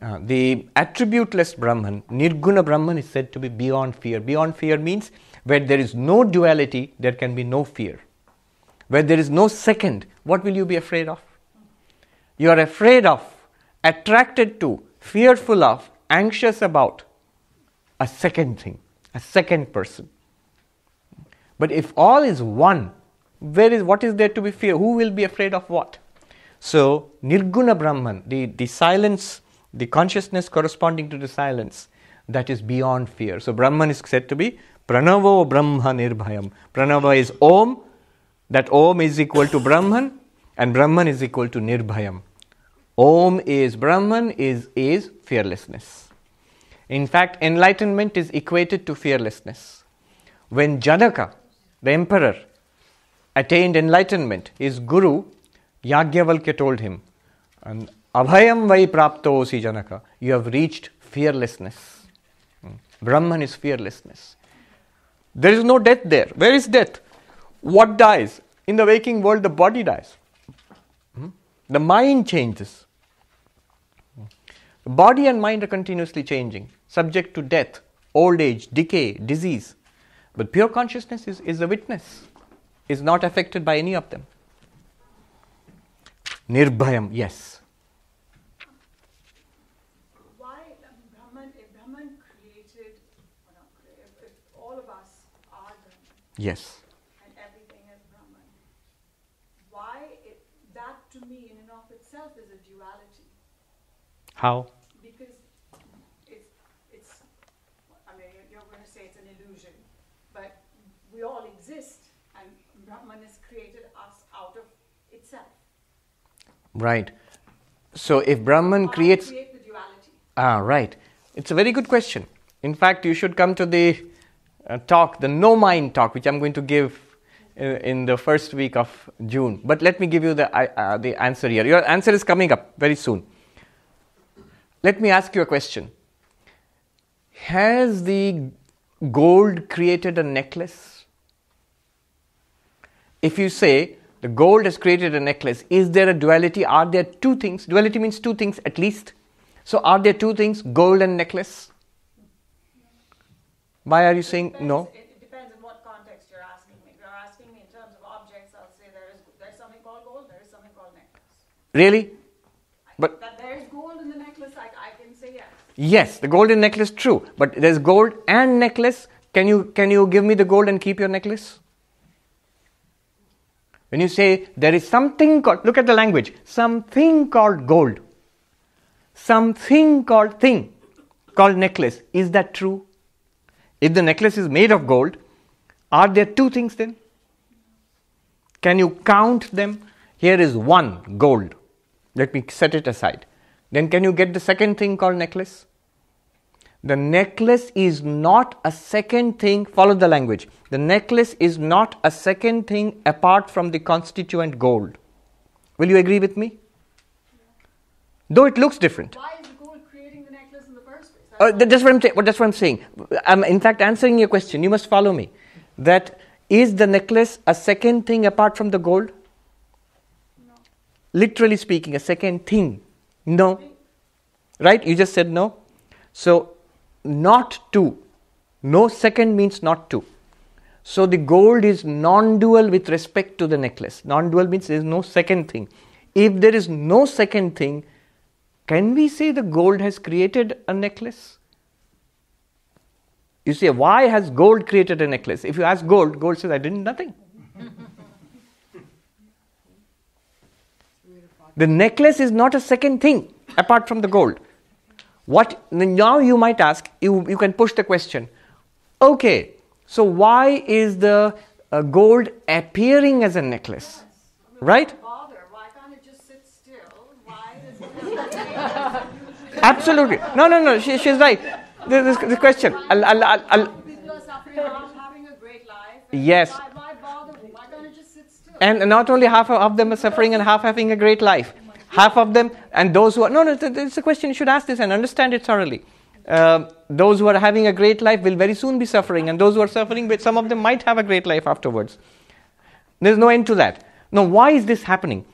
The attributeless Brahman, Nirguna Brahman, is said to be beyond fear. Beyond fear means where there is no duality, there can be no fear. Where there is no second, what will you be afraid of? You are afraid of attracted to, fearful of, anxious about a second thing, a second person. But if all is one, what is there to be feared? Who will be afraid of what? So, Nirguna Brahman, the silence, the consciousness corresponding to the silence, that is beyond fear. So, Brahman is said to be Pranavo Brahma Nirbhayam. Pranava is Om, that Om is equal to Brahman, and Brahman is equal to Nirbhayam. Om is Brahman, is fearlessness. In fact, enlightenment is equated to fearlessness. When Janaka, the emperor, attained enlightenment, his guru, Yajnavalkya, told him, Abhayam vai praptosi Janaka, you have reached fearlessness. Brahman is fearlessness. There is no death there. Where is death? What dies? In the waking world, the body dies. The mind changes. The body and mind are continuously changing, subject to death, old age, decay, disease. But pure consciousness is a witness, is not affected by any of them. Nirbhayam, yes. Why Brahman created, or not, if all of us are Brahman, yes, and everything is Brahman, why that to me in and of itself is a duality. How? Because it's I mean, you're going to say it's an illusion, but we all exist and Brahman has created us out of itself. Right. So if Brahman creates the duality. Right. It's a very good question. In fact, you should come to the talk, the No Mind talk, which I'm going to give in the first week of June. But let me give you the answer here. Your answer is coming up very soon. Let me ask you a question. Has the gold created a necklace? If you say, the gold has created a necklace. Is there a duality? Are there two things? Duality means two things at least. So are there two things, gold and necklace? Why are you saying no? It depends on what context you're asking me. If you're asking me in terms of objects, I'll say there's something called gold, there is something called necklace. Really? But that there is gold in the necklace, I can say yes. Yes, the gold in necklace, true. But there's gold and necklace. Can you give me the gold and keep your necklace? When you say there is something called, look at the language, something called gold, something called thing, called necklace, is that true? If the necklace is made of gold, are there two things then? Can you count them? Here is one, gold. Let me set it aside. Then can you get the second thing called necklace? The necklace is not a second thing, follow the language. The necklace is not a second thing apart from the constituent gold. Will you agree with me? Yeah. Though it looks different. Why is gold creating the necklace in the first place? That's what I'm saying. I'm in fact answering your question. You must follow me. That is the necklace a second thing apart from the gold? No. Literally speaking, a second thing. No. Right? You just said no. So, not two. No second means not two. So, the gold is non-dual with respect to the necklace. Non-dual means there is no second thing. If there is no second thing, can we say the gold has created a necklace? You say, why has gold created a necklace? If you ask gold, gold says, I did nothing. The necklace is not a second thing apart from the gold. What, now you might ask, you can push the question, okay, so why is the gold appearing as a necklace, right? Why can't it just sit still? Why does it absolutely, no, she's right, this question, yes, and not only half of them are suffering and half having a great life. Half of them, and those who are... No, it's a question, you should ask this and understand it thoroughly. Those who are having a great life will very soon be suffering, and those who are suffering, but some of them might have a great life afterwards. There's no end to that. Now, why is this happening?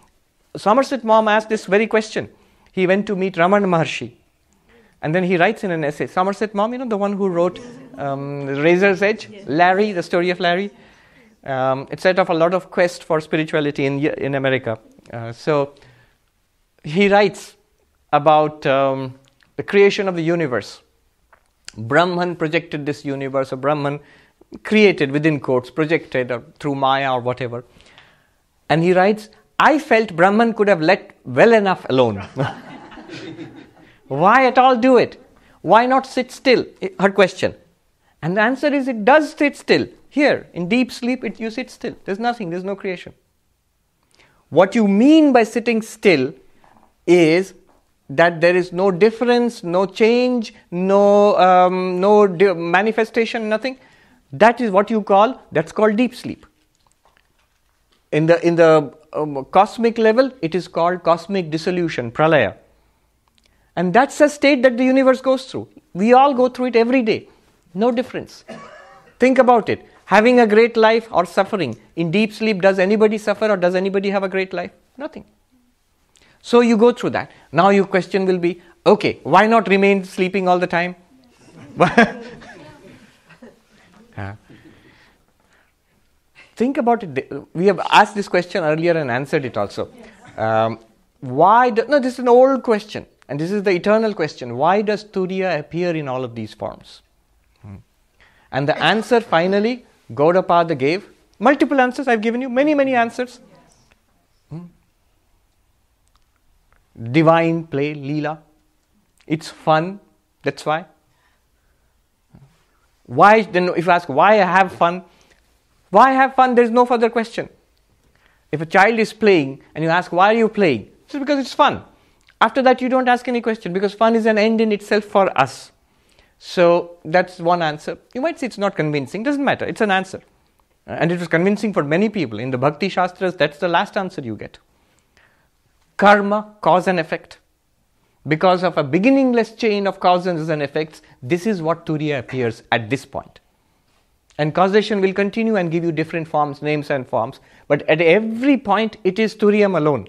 Somerset Maugham asked this very question. He went to meet Ramana Maharshi. And then he writes in an essay, Somerset Maugham, you know, the one who wrote Razor's Edge, Larry, the story of Larry. It set off a lot of quest for spirituality in America. So... He writes about the creation of the universe. Brahman projected this universe, or Brahman created, within quotes, projected or through Maya or whatever. And he writes, I felt Brahman could have let well enough alone. Why at all do it? Why not sit still? Her question. And the answer is, it does sit still. Here, in deep sleep, you sit still. There's nothing, there's no creation. What you mean by sitting still is that there is no difference, no change, no manifestation, nothing. That is what you call, that's called deep sleep. In the cosmic level, it is called cosmic dissolution, pralaya. And that's a state that the universe goes through. We all go through it every day. No difference. Think about it. Having a great life or suffering. In deep sleep, does anybody suffer or does anybody have a great life? Nothing. So you go through that. Now your question will be, okay, why not remain sleeping all the time? Think about it. We have asked this question earlier and answered it also. This is an old question, and this is the eternal question. Why does Turiya appear in all of these forms? And the answer finally Gaudapada gave. Multiple answers. I've given you many answers. Divine play, Leela. It's fun, that's why. Why then, if you ask why have fun, there's no further question. If a child is playing and you ask, why are you playing? It's because it's fun. After that you don't ask any question, because fun is an end in itself for us. So that's one answer. You might say it's not convincing, doesn't matter, it's an answer. And it was convincing for many people. In the Bhakti Shastras, that's the last answer you get. Karma, cause and effect. Because of a beginningless chain of causes and effects, this is what Turiya appears at this point. And causation will continue and give you different forms, names and forms. But at every point, it is Turiyam alone.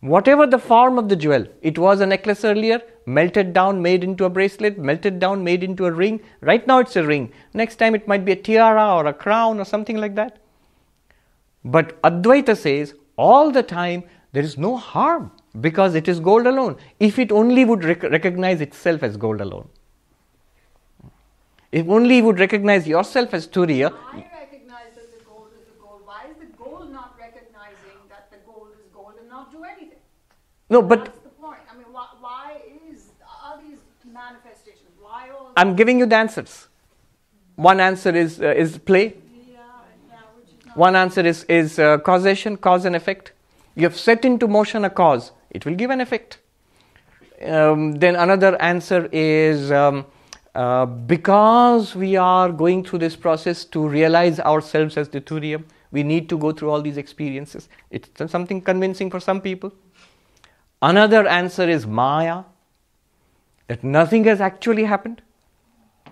Whatever the form of the jewel, it was a necklace earlier, melted down, made into a bracelet, melted down, made into a ring. Right now it's a ring. Next time it might be a tiara or a crown or something like that. But Advaita says, all the time, there is no harm because it is gold alone. If it only would recognize itself as gold alone. If only you would recognize yourself as Turiya. I recognize that the gold is the gold. Why is the gold not recognizing that the gold is gold and not do anything? No, but... That's the point. I mean, are these manifestations? Why all... I'm giving you the answers. One answer is play. One answer is causation, cause and effect. You have set into motion a cause. It will give an effect. Then another answer is... because we are going through this process to realize ourselves as the Turiyam, we need to go through all these experiences. It's something convincing for some people. Another answer is Maya, that nothing has actually happened.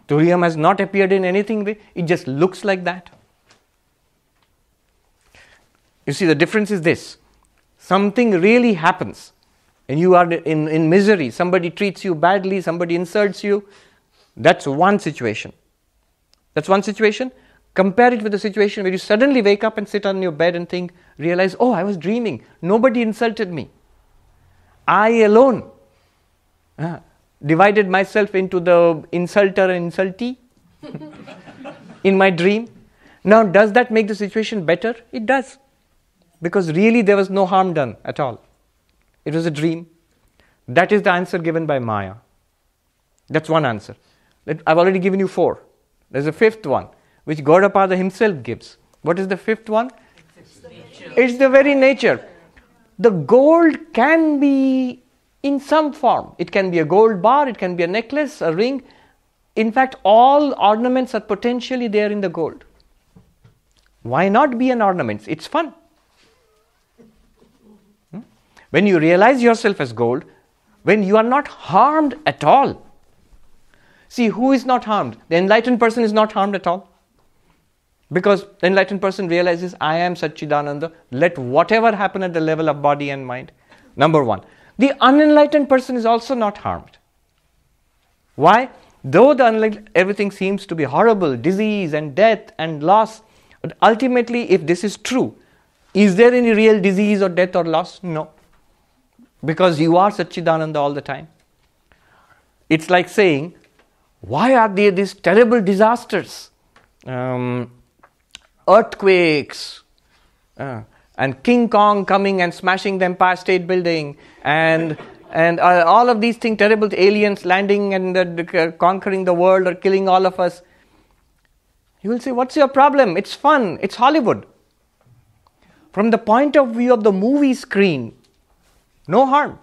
Turiyam has not appeared in anything, it just looks like that. You see, the difference is this. Something really happens and you are in misery. Somebody treats you badly, somebody insults you. That's one situation. Compare it with the situation where you suddenly wake up and sit on your bed and realize, oh, I was dreaming. Nobody insulted me. I alone divided myself into the insulter and insultee in my dream. Now, does that make the situation better? It does. Because really there was no harm done at all. It was a dream. That is the answer given by Maya. That's one answer. I've already given you four. There's a fifth one, which Gaudapada himself gives. What is the fifth one? It's the very nature. The gold can be in some form. It can be a gold bar, it can be a necklace, a ring. In fact, all ornaments are potentially there in the gold. Why not be an ornament? It's fun. When you realize yourself as gold, when you are not harmed at all. See, who is not harmed? The enlightened person is not harmed at all. Because the enlightened person realizes, I am Satchidananda. Let whatever happen at the level of body and mind. Number one. The unenlightened person is also not harmed. Why? Though everything seems to be horrible, disease and death and loss. But ultimately, if this is true, is there any real disease or death or loss? No. because you are Satchidananda all the time. It's like saying, why are there these terrible disasters? Earthquakes, and King Kong coming and smashing the Empire State Building, and all of these things, terrible aliens landing and conquering the world or killing all of us. You will say, what's your problem? It's fun. It's Hollywood. From the point of view of the movie screen, no harm.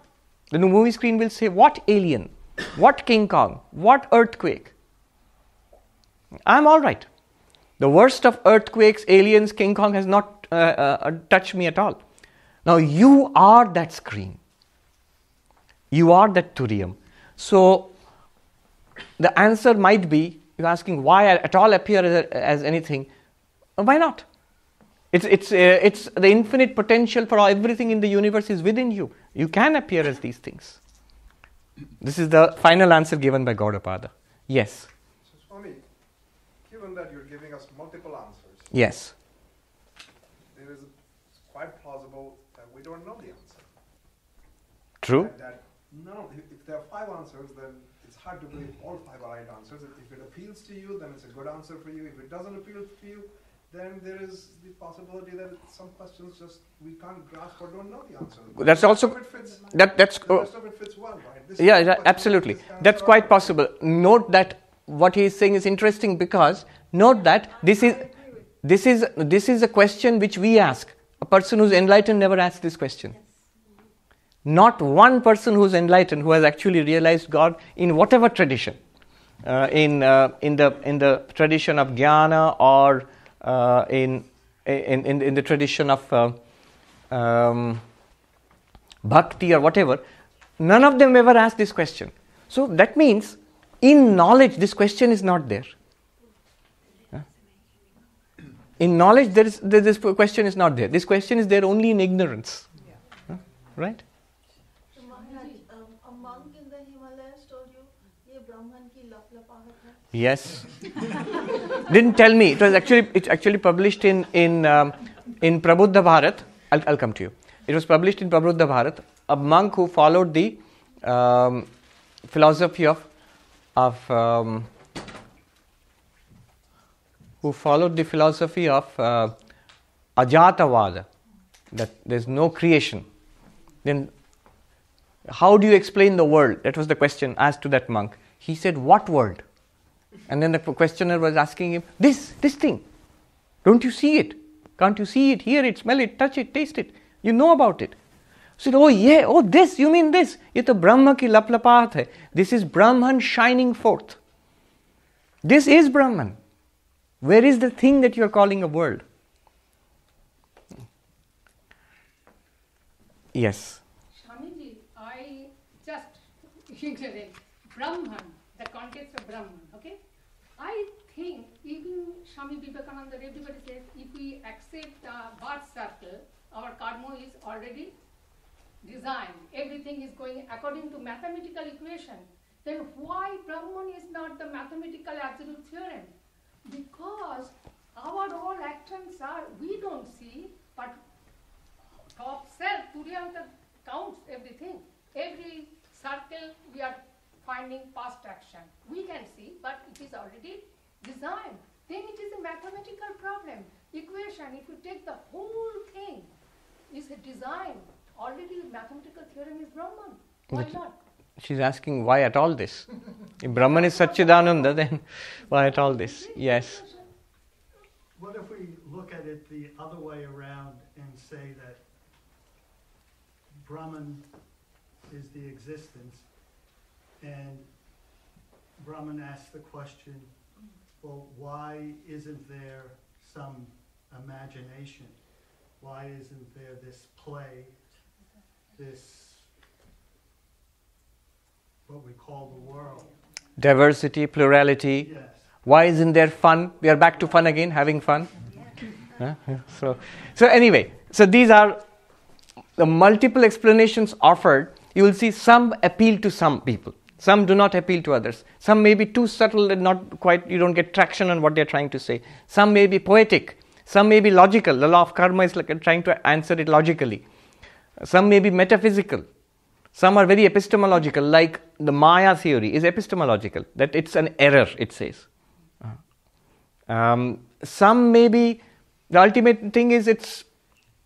The movie screen will say, what alien? What King Kong? What earthquake? I'm all right. The worst of earthquakes, aliens, King Kong has not touched me at all. Now you are that screen. You are that Turiyam. So the answer might be, you're asking why I at all appear as anything. Why not? It's the infinite potential for everything in the universe is within you. You can appear as these things. This is the final answer given by Gaudapada. Yes. So Swami, given that you're giving us multiple answers. Yes. It is quite plausible that we don't know the answer. True. No, if there are five answers, then it's hard to believe all five are right answers. If it appeals to you, then it's a good answer for you. If it doesn't appeal to you, then there is the possibility that some questions just we can't grasp or don't know the answer. That's also absolutely. That's quite possible. Note that what he is saying is interesting because note that this is a question which we ask. A person who's enlightened never asks this question. Not one person who's enlightened, who has actually realized God in whatever tradition, in the tradition of jnana or in the tradition of bhakti or whatever, none of them ever asked this question. So that means, in knowledge, this question is not there. In knowledge, this question is not there. This question is there only in ignorance, right? Yes. Didn't tell me. It's actually published in Prabuddha Bharat. I'll come to you. It was published in Prabuddha Bharat. A monk who followed the philosophy of Ajatavada, that there's no creation. Then, how do you explain the world? That was the question asked to that monk. He said, "What world?" And then the questioner was asking him, this thing, don't you see it? Can't you see it, hear it, smell it, touch it, taste it? You know about it. He said, oh yeah, oh this, you mean this? Ye to Brahma ki laplapaat hai. This is Brahman shining forth. This is Brahman. Where is the thing that you are calling a world? Yes. Swamiji, I just hinted Brahman, the context of Brahman. I think even Swami Vivekananda, everybody says, if we accept the birth circle, our karma is already designed. Everything is going according to mathematical equation. Then why Brahman is not the mathematical absolute theorem? Because our all actions are, we don't see, but top self, Turiyanta counts everything. Every circle we are finding past action. We can see, but it is already designed. Then it is a mathematical problem. Equation, if you take the whole thing, is a design. Already the mathematical theorem is Brahman. Why not? She's asking why at all this? If Brahman is Satchidananda, then why at all this? Yes. What if we look at it the other way around and say that Brahman is the existence, and Brahman asks the question, well, why isn't there some imagination? Why isn't there this play, this, what we call the world? Diversity, plurality. Yes. Why isn't there fun? We are back to fun again, having fun. Yeah. So anyway, so these are the multiple explanations offered. You will see some appeal to some people. Some do not appeal to others. Some may be too subtle and not quite, you don't get traction on what they're trying to say. Some may be poetic. Some may be logical. The law of karma is like trying to answer it logically. Some may be metaphysical. Some are very epistemological, like the Maya theory is epistemological, that it's an error, it says. Some may be, the ultimate thing is it's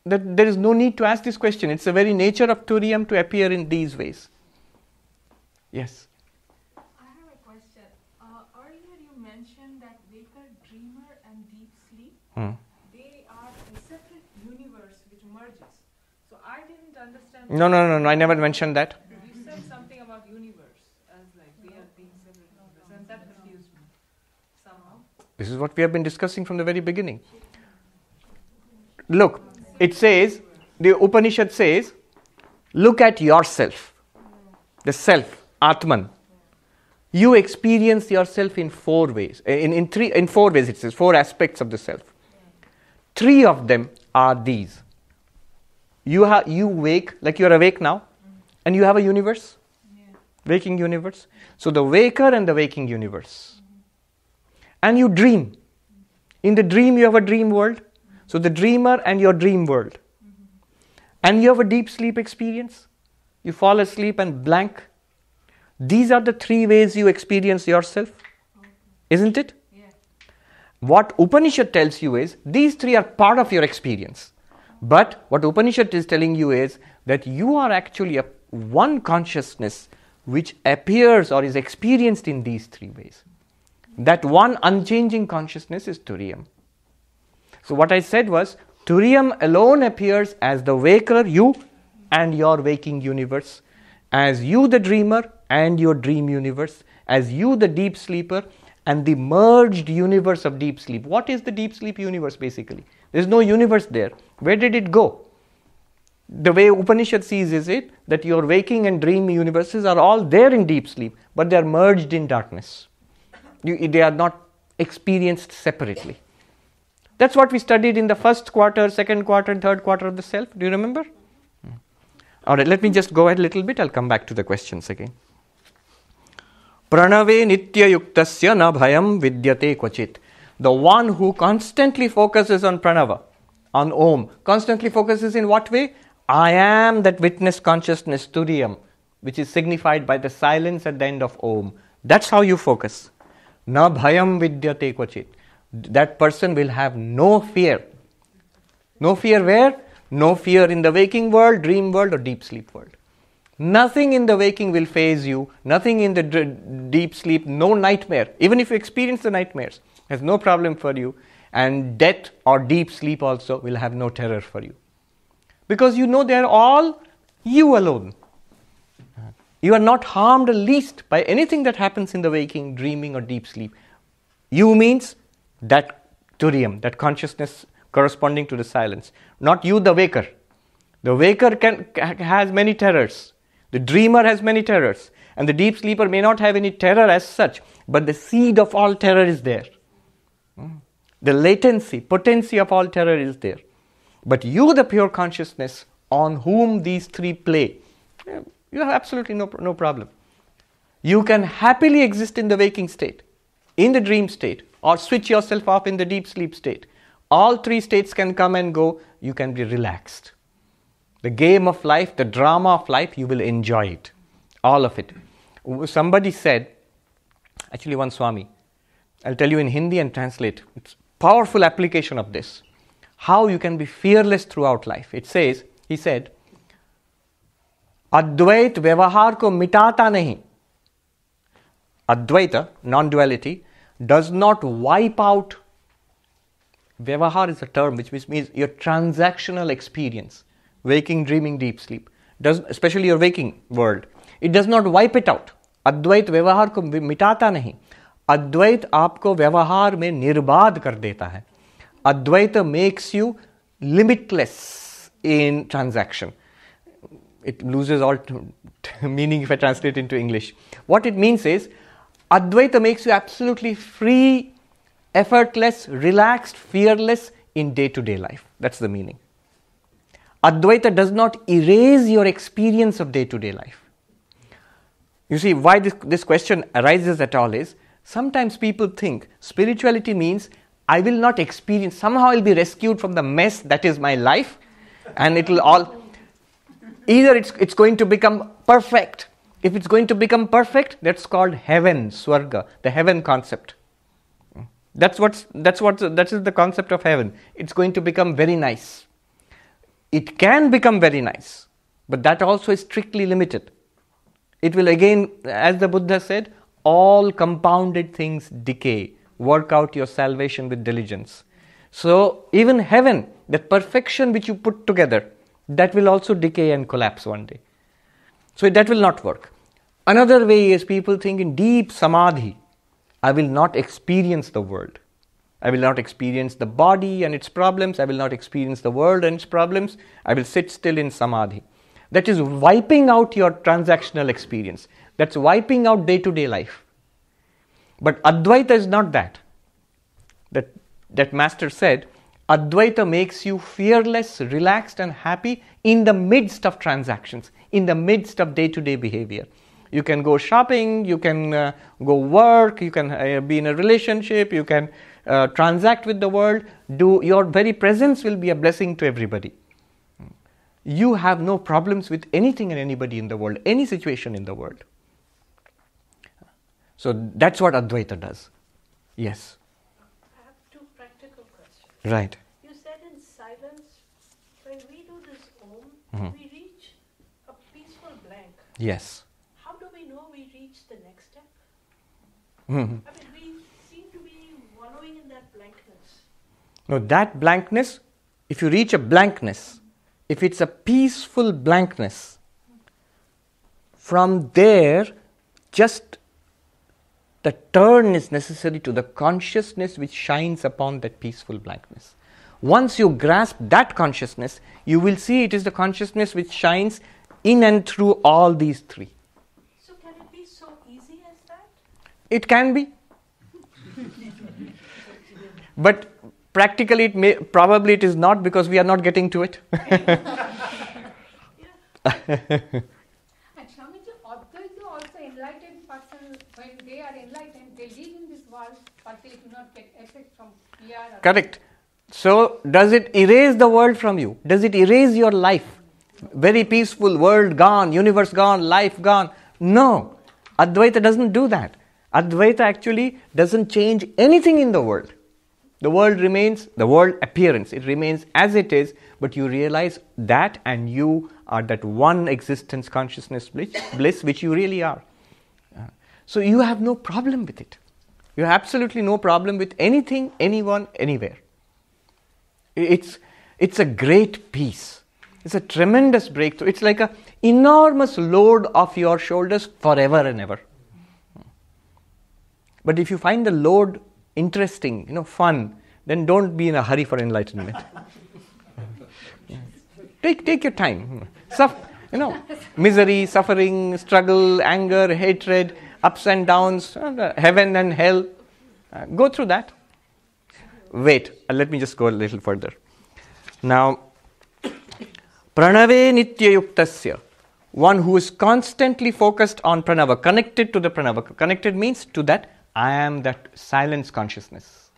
that there is no need to ask this question. It's the very nature of Turiyam to appear in these ways. Yes? I have a question. Earlier you mentioned that waker, dreamer and deep sleep, they are a separate universe which merges. So I didn't understand... No, I never mentioned that. You said something about universe as like we are being separate universe, and that confused me somehow. This is what we have been discussing from the very beginning. Look, it says, the Upanishad says, look at yourself, the self, Atman. You experience yourself in four ways, in four ways it says, four aspects of the self. Three of them are these. You wake, like you are awake now, and you have a universe, waking universe. So the waker and the waking universe. And you dream. In the dream you have a dream world. So the dreamer and your dream world. And you have a deep sleep experience. You fall asleep and blank. These are the three ways you experience yourself. Isn't it? Yeah. What Upanishad tells you is, these three are part of your experience. But what Upanishad is telling you is, that you are actually a one consciousness which appears or is experienced in these three ways. That one unchanging consciousness is Turiyam. So what I said was, Turiyam alone appears as the waker, you, and your waking universe. As you, the dreamer, and your dream universe. As you, the deep sleeper, and the merged universe of deep sleep. What is the deep sleep universe, basically? There's no universe there. Where did it go? The way Upanishad sees is it, that your waking and dream universes are all there in deep sleep, but they are merged in darkness. They are not experienced separately. That's what we studied in the first quarter, second quarter, and third quarter of the self. Do you remember? Alright, let me just go ahead a little bit. I'll come back to the questions again. Pranave nitya yuktasya na bhayam vidyate kvachit. The one who constantly focuses on pranava, on Om, constantly focuses in what way? I am that witness consciousness, Turiyam, which is signified by the silence at the end of Om. That's how you focus. Na bhayam vidyate kvachit. That person will have no fear. No fear where? No fear in the waking world, dream world or deep sleep world. Nothing in the waking will faze you. Nothing in the deep sleep, no nightmare. Even if you experience the nightmares, there's no problem for you. And death or deep sleep also will have no terror for you. Because you know they're all you alone. You are not harmed the least by anything that happens in the waking, dreaming or deep sleep. You means that Turiyam, that consciousness corresponding to the silence. Not you, the waker. The waker has many terrors. The dreamer has many terrors. And the deep sleeper may not have any terror as such, but the seed of all terror is there. The latency, potency of all terror is there. But you, the pure consciousness, on whom these three play, you have absolutely no problem. You can happily exist in the waking state, in the dream state, or switch yourself off in the deep sleep state. All three states can come and go. You can be relaxed. The game of life, the drama of life, you will enjoy it. All of it. Somebody said, actually one Swami, I'll tell you in Hindi and translate. It's a powerful application of this. How you can be fearless throughout life. It says, he said, Advait vyavahar ko mitata nahi. Advaita, non-duality, does not wipe out. Vyavahar is a term which means your transactional experience, waking, dreaming, deep sleep, especially your waking world. It does not wipe it out. Advait vyavahar ko mitata nahi. Advait aapko vyavahar mein nirbad kar deta hai. Advaita makes you limitless in transaction. It loses all meaning if I translate into English. What it means is, Advaita makes you absolutely free, effortless, relaxed, fearless in day-to-day life. That's the meaning. Advaita does not erase your experience of day-to-day life. You see, why this question arises at all is, sometimes people think spirituality means I will not experience, somehow I'll be rescued from the mess that is my life and it'll all... Either it's going to become perfect. If it's going to become perfect, that's called heaven, Swarga, the heaven concept. That is the concept of heaven. It's going to become very nice. It can become very nice, but that also is strictly limited. It will again, as the Buddha said, all compounded things decay. Work out your salvation with diligence. So even heaven, the perfection which you put together, that will also decay and collapse one day. So that will not work. Another way is people think in deep samadhi, I will not experience the world. I will not experience the body and its problems. I will not experience the world and its problems. I will sit still in samadhi. That is wiping out your transactional experience. That's wiping out day-to-day life. But Advaita is not that. That master said, Advaita makes you fearless, relaxed and happy in the midst of transactions, in the midst of day-to-day behavior. You can go shopping, you can go work, you can be in a relationship, you can transact with the world. Your very presence will be a blessing to everybody. You have no problems with anything and anybody in the world, any situation in the world. So that's what Advaita does. Yes. I have two practical questions. Right. You said in silence, when we do this Om, we reach a peaceful blank. Yes. I mean, we seem to be wallowing in that blankness. No, that blankness, if you reach a blankness, if it's a peaceful blankness, from there, just the turn is necessary to the consciousness which shines upon that peaceful blankness. Once you grasp that consciousness, you will see it is the consciousness which shines in and through all these three. It can be, but practically probably it is not, because we are not getting to it. And Swamiji, Advaita also enlightened person, when they are enlightened, they live in this world, but they do not get effect from fear. Correct. So, does it erase the world from you? Does it erase your life? Very peaceful, world gone, universe gone, life gone. No, Advaita doesn't do that. Advaita actually doesn't change anything in the world. The world remains, the world appearance, it remains as it is, but you realize that and you are that one existence consciousness bliss which you really are. So you have no problem with it. You have absolutely no problem with anything, anyone, anywhere. It's a great peace. It's a tremendous breakthrough. It's like an enormous load off your shoulders forever and ever. But if you find the load interesting, fun, then don't be in a hurry for enlightenment. Take your time. Misery, suffering, struggle, anger, hatred, ups and downs, heaven and hell. Go through that. Wait, let me just go a little further. Now, Pranave Nitya Yuktasya. One who is constantly focused on Pranava, connected to the Pranava. Connected means to that I am, that silence consciousness.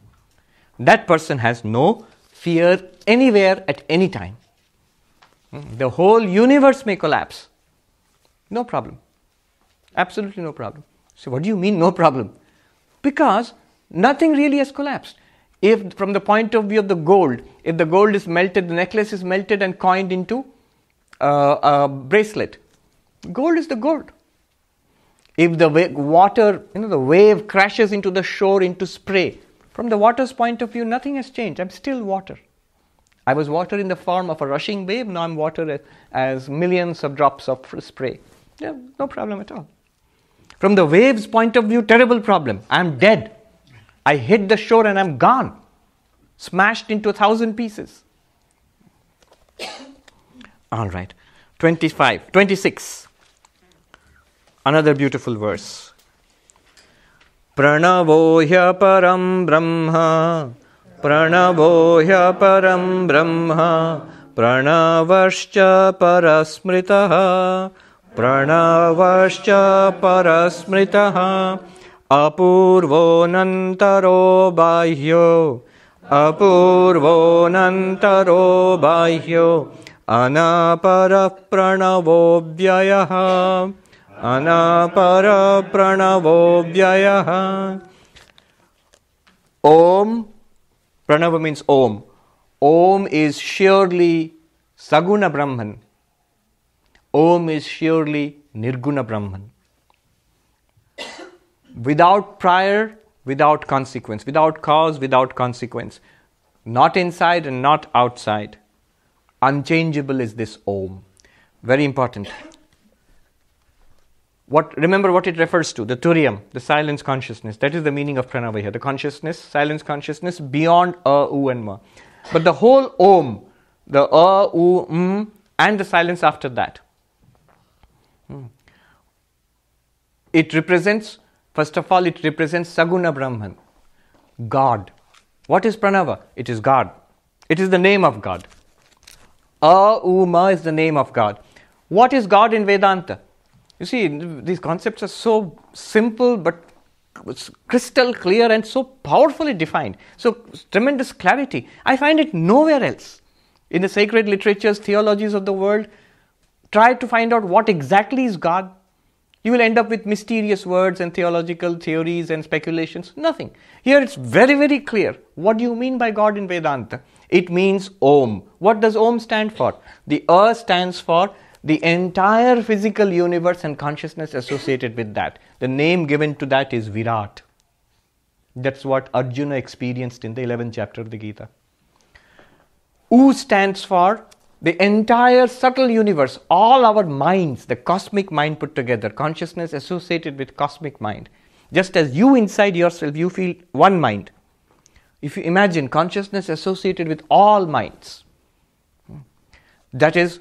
That person has no fear anywhere at any time. The whole universe may collapse. No problem. Absolutely no problem. So what do you mean no problem? Because nothing really has collapsed. If from the point of view of the gold, if the gold is melted, the necklace is melted and coined into a bracelet. Gold is the gold. If the water, the wave crashes into the shore, into spray, from the water's point of view, nothing has changed. I'm still water. I was water in the form of a rushing wave. Now I'm water as millions of drops of spray. Yeah, no problem at all. From the wave's point of view, terrible problem. I'm dead. I hit the shore and I'm gone. Smashed into 1,000 pieces. All right. 26. Another beautiful verse. Pranavo hya param brahma, pranavascha parasmritaha, pranavascha parasmritaha, apurvonantaro bahyo, anapara pranavobhyayaha. Om, pranava means Om. Om is surely Saguna Brahman. Om is surely Nirguna Brahman. Without prior, without consequence. Without cause, without consequence. Not inside and not outside. Unchangeable is this Om. Very important. Remember what it refers to, the Turiyam, the silence consciousness. That is the meaning of pranava here. The consciousness, silence consciousness beyond A, U and Ma. But the whole Om, the A, U, M and the silence after that. It represents, first of all, it represents Saguna Brahman, God. What is pranava? It is God. It is the name of God. A, U, Ma is the name of God. What is God in Vedanta? You see, these concepts are so simple but crystal clear and so powerfully defined. So tremendous clarity. I find it nowhere else. In the sacred literatures, theologies of the world, try to find out what exactly is God. You will end up with mysterious words and theological theories and speculations. Nothing. Here it's very, very clear. What do you mean by God in Vedanta? It means Om. What does Om stand for? The A stands for the entire physical universe and consciousness associated with that. The name given to that is Virat. That's what Arjuna experienced in the 11th chapter of the Gita. U stands for the entire subtle universe, all our minds, the cosmic mind put together, consciousness associated with cosmic mind. Just as you inside yourself, you feel one mind. If you imagine consciousness associated with all minds, that is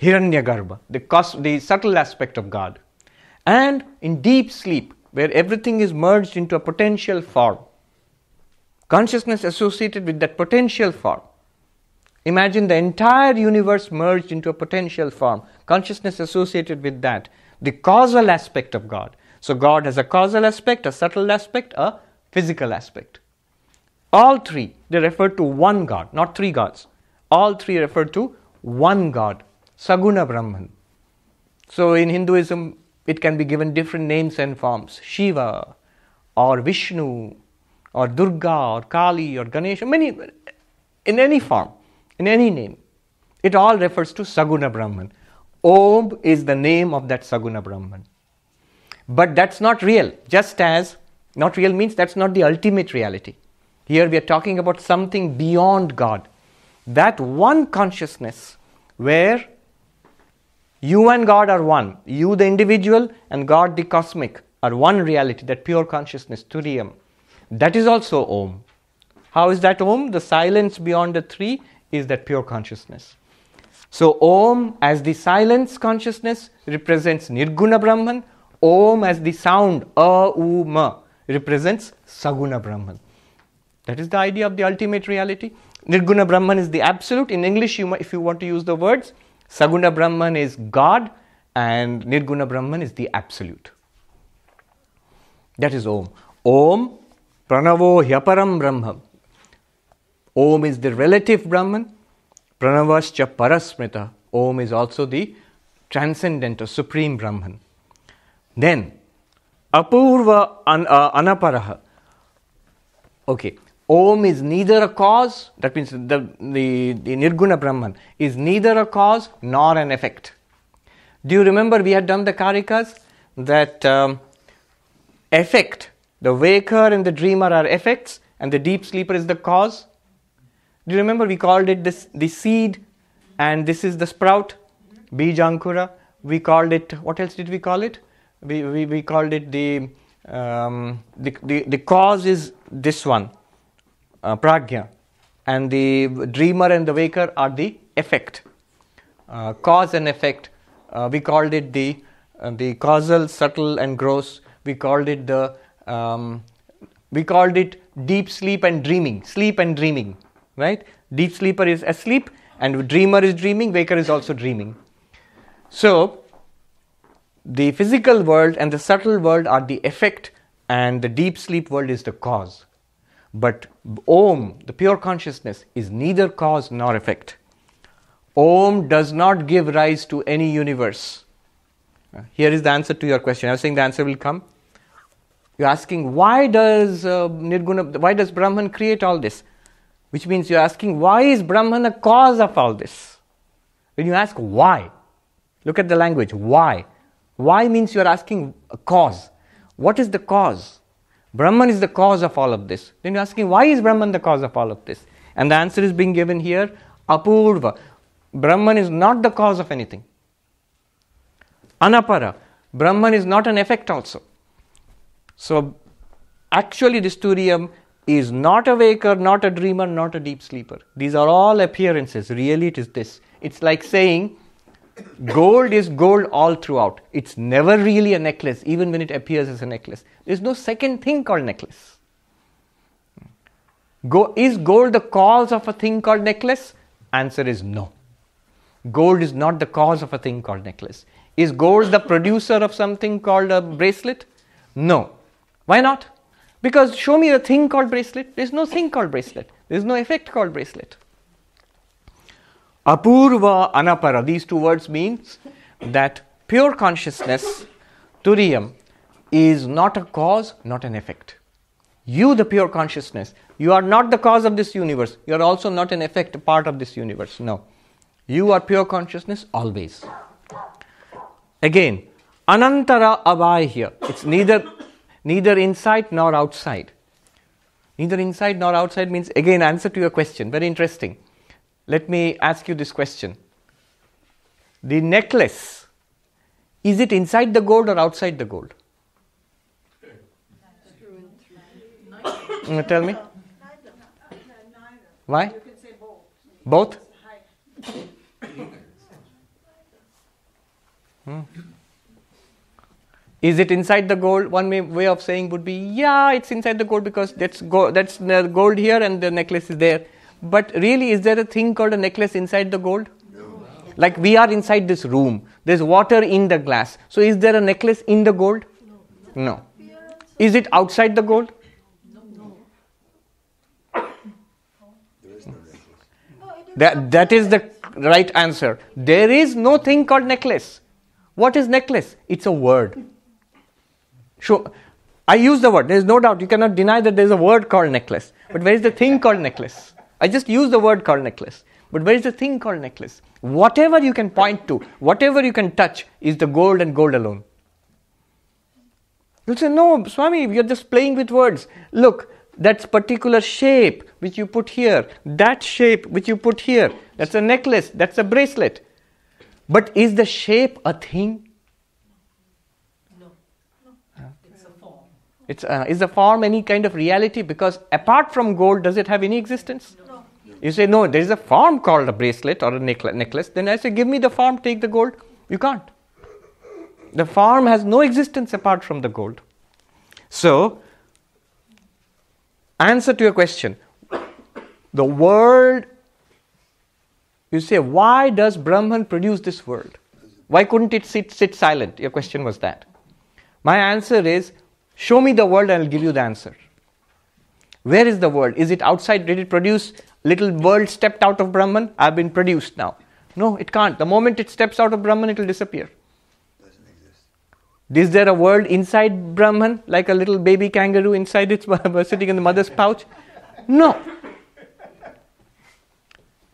Hiranyagarbha, the subtle aspect of God. And in deep sleep, where everything is merged into a potential form, consciousness associated with that potential form. Imagine the entire universe merged into a potential form, consciousness associated with that, the causal aspect of God. So God has a causal aspect, a subtle aspect, a physical aspect. All three, they refer to one God, not three gods. All three refer to one God, Saguna Brahman. So in Hinduism, it can be given different names and forms, Shiva or Vishnu or Durga or Kali or Ganesha, many, in any form. In any name, it all refers to Saguna Brahman. Om is the name of that Saguna Brahman. But that's not real, just as, not real means that's not the ultimate reality. Here we are talking about something beyond God. That one consciousness where you and God are one, you the individual and God the cosmic are one reality, that pure consciousness, Turiyam. That is also Om. How is that Om? The silence beyond the three is that pure consciousness. So Om as the silence consciousness represents Nirguna Brahman. Om as the sound, A, U, Ma, represents Saguna Brahman. That is the idea of the ultimate reality. Nirguna Brahman is the absolute. In English, if you want to use the words, Saguna Brahman is God and Nirguna Brahman is the absolute. That is Om. Om pranavo hyaparam brahma. Om is the relative Brahman, pranavascha parasmrita. Om is also the transcendent or supreme Brahman. Then, apurva anaparaha. Okay, Om is neither a cause, that means the Nirguna Brahman is neither a cause nor an effect. Do you remember we had done the Karikas that effect, the waker and the dreamer are effects and the deep sleeper is the cause? Do you remember we called it this, the seed, and this is the sprout, Bijankura. We called it, what else did we call it? We called it the cause is this one, Pragya, and the dreamer and the waker are the effect. Cause and effect, we called it the causal, subtle and gross. We called it deep sleep and dreaming, Right? Deep sleeper is asleep and dreamer is dreaming, waker is also dreaming. So, the physical world and the subtle world are the effect and the deep sleep world is the cause. But Om, the pure consciousness, is neither cause nor effect. Om does not give rise to any universe. Here is the answer to your question. I was saying the answer will come. You're asking, why does Brahman create all this? Which means you're asking, why is Brahman a cause of all this? When you ask why, look at the language, why. Why means you're asking a cause. What is the cause? Brahman is the cause of all of this. Then you're asking, why is Brahman the cause of all of this? And the answer is being given here, Apurva. Brahman is not the cause of anything. Anapara. Brahman is not an effect also. So, actually this Turiyam is not a waker, not a dreamer, not a deep sleeper. These are all appearances. Really it is this. It's like saying, gold is gold all throughout. It's never really a necklace, even when it appears as a necklace. There's no second thing called necklace. Is gold the cause of a thing called necklace? Answer is no. Gold is not the cause of a thing called necklace. Is gold the producer of something called a bracelet? No. Why not? Because show me a thing called bracelet. There is no thing called bracelet. There is no effect called bracelet. Apurva, Anapara. These two words means that pure consciousness, Turiyam, is not a cause, not an effect. You, the pure consciousness, you are not the cause of this universe. You are also not an effect, a part of this universe. No. You are pure consciousness always. Again, Anantara Abhaya. It's neither inside nor outside. Neither inside nor outside means, again, answer to your question. Very interesting. Let me ask you this question. The necklace, is it inside the gold or outside the gold? Tell me. Why? You can say both. Both? Is it inside the gold? One way of saying would be, yeah, it's inside the gold because that's the gold here and the necklace is there. But really, is there a thing called a necklace inside the gold? No. Like we are inside this room. There's water in the glass. So is there a necklace in the gold? No. Is it outside the gold? No. There is no necklace. That is the right answer. There is no thing called necklace. What is necklace? It's a word. Sure, I use the word. There is no doubt. You cannot deny that there is a word called necklace. But where is the thing called necklace? I just use the word called necklace. But where is the thing called necklace? Whatever you can point to, whatever you can touch is the gold and gold alone. You'll say, no, Swami, you're just playing with words. Look, that particular shape which you put here, that shape which you put here, that's a necklace, that's a bracelet. But is the shape a thing? No. It's a form. Is the form any kind of reality? Because apart from gold, does it have any existence? No. You say, no, there is a form called a bracelet or a necklace. Then I say, give me the form, take the gold. You can't. The form has no existence apart from the gold. So, answer to your question. The world... You say, why does Brahman produce this world? Why couldn't it sit silent? Your question was that. My answer is, show me the world and I'll give you the answer. Where is the world? Is it outside? Did it produce? Little world stepped out of Brahman? I've been produced now. No, it can't. The moment it steps out of Brahman, it will disappear. Doesn't exist. Is there a world inside Brahman? Like a little baby kangaroo inside its sitting in the mother's pouch? No.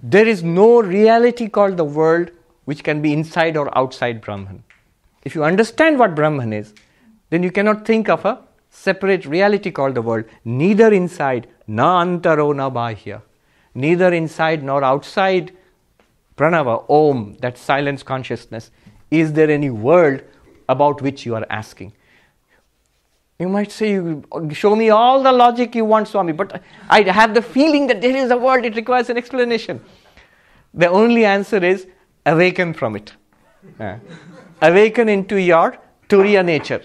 There is no reality called the world which can be inside or outside Brahman. If you understand what Brahman is, then you cannot think of a separate reality called the world. Neither inside, na antaro na bahya. Neither inside nor outside pranava, om, that silence consciousness. Is there any world about which you are asking? You might say, show me all the logic you want, Swami, but I have the feeling that there is a world, it requires an explanation. The only answer is, awaken from it. Awaken into your Turiya nature.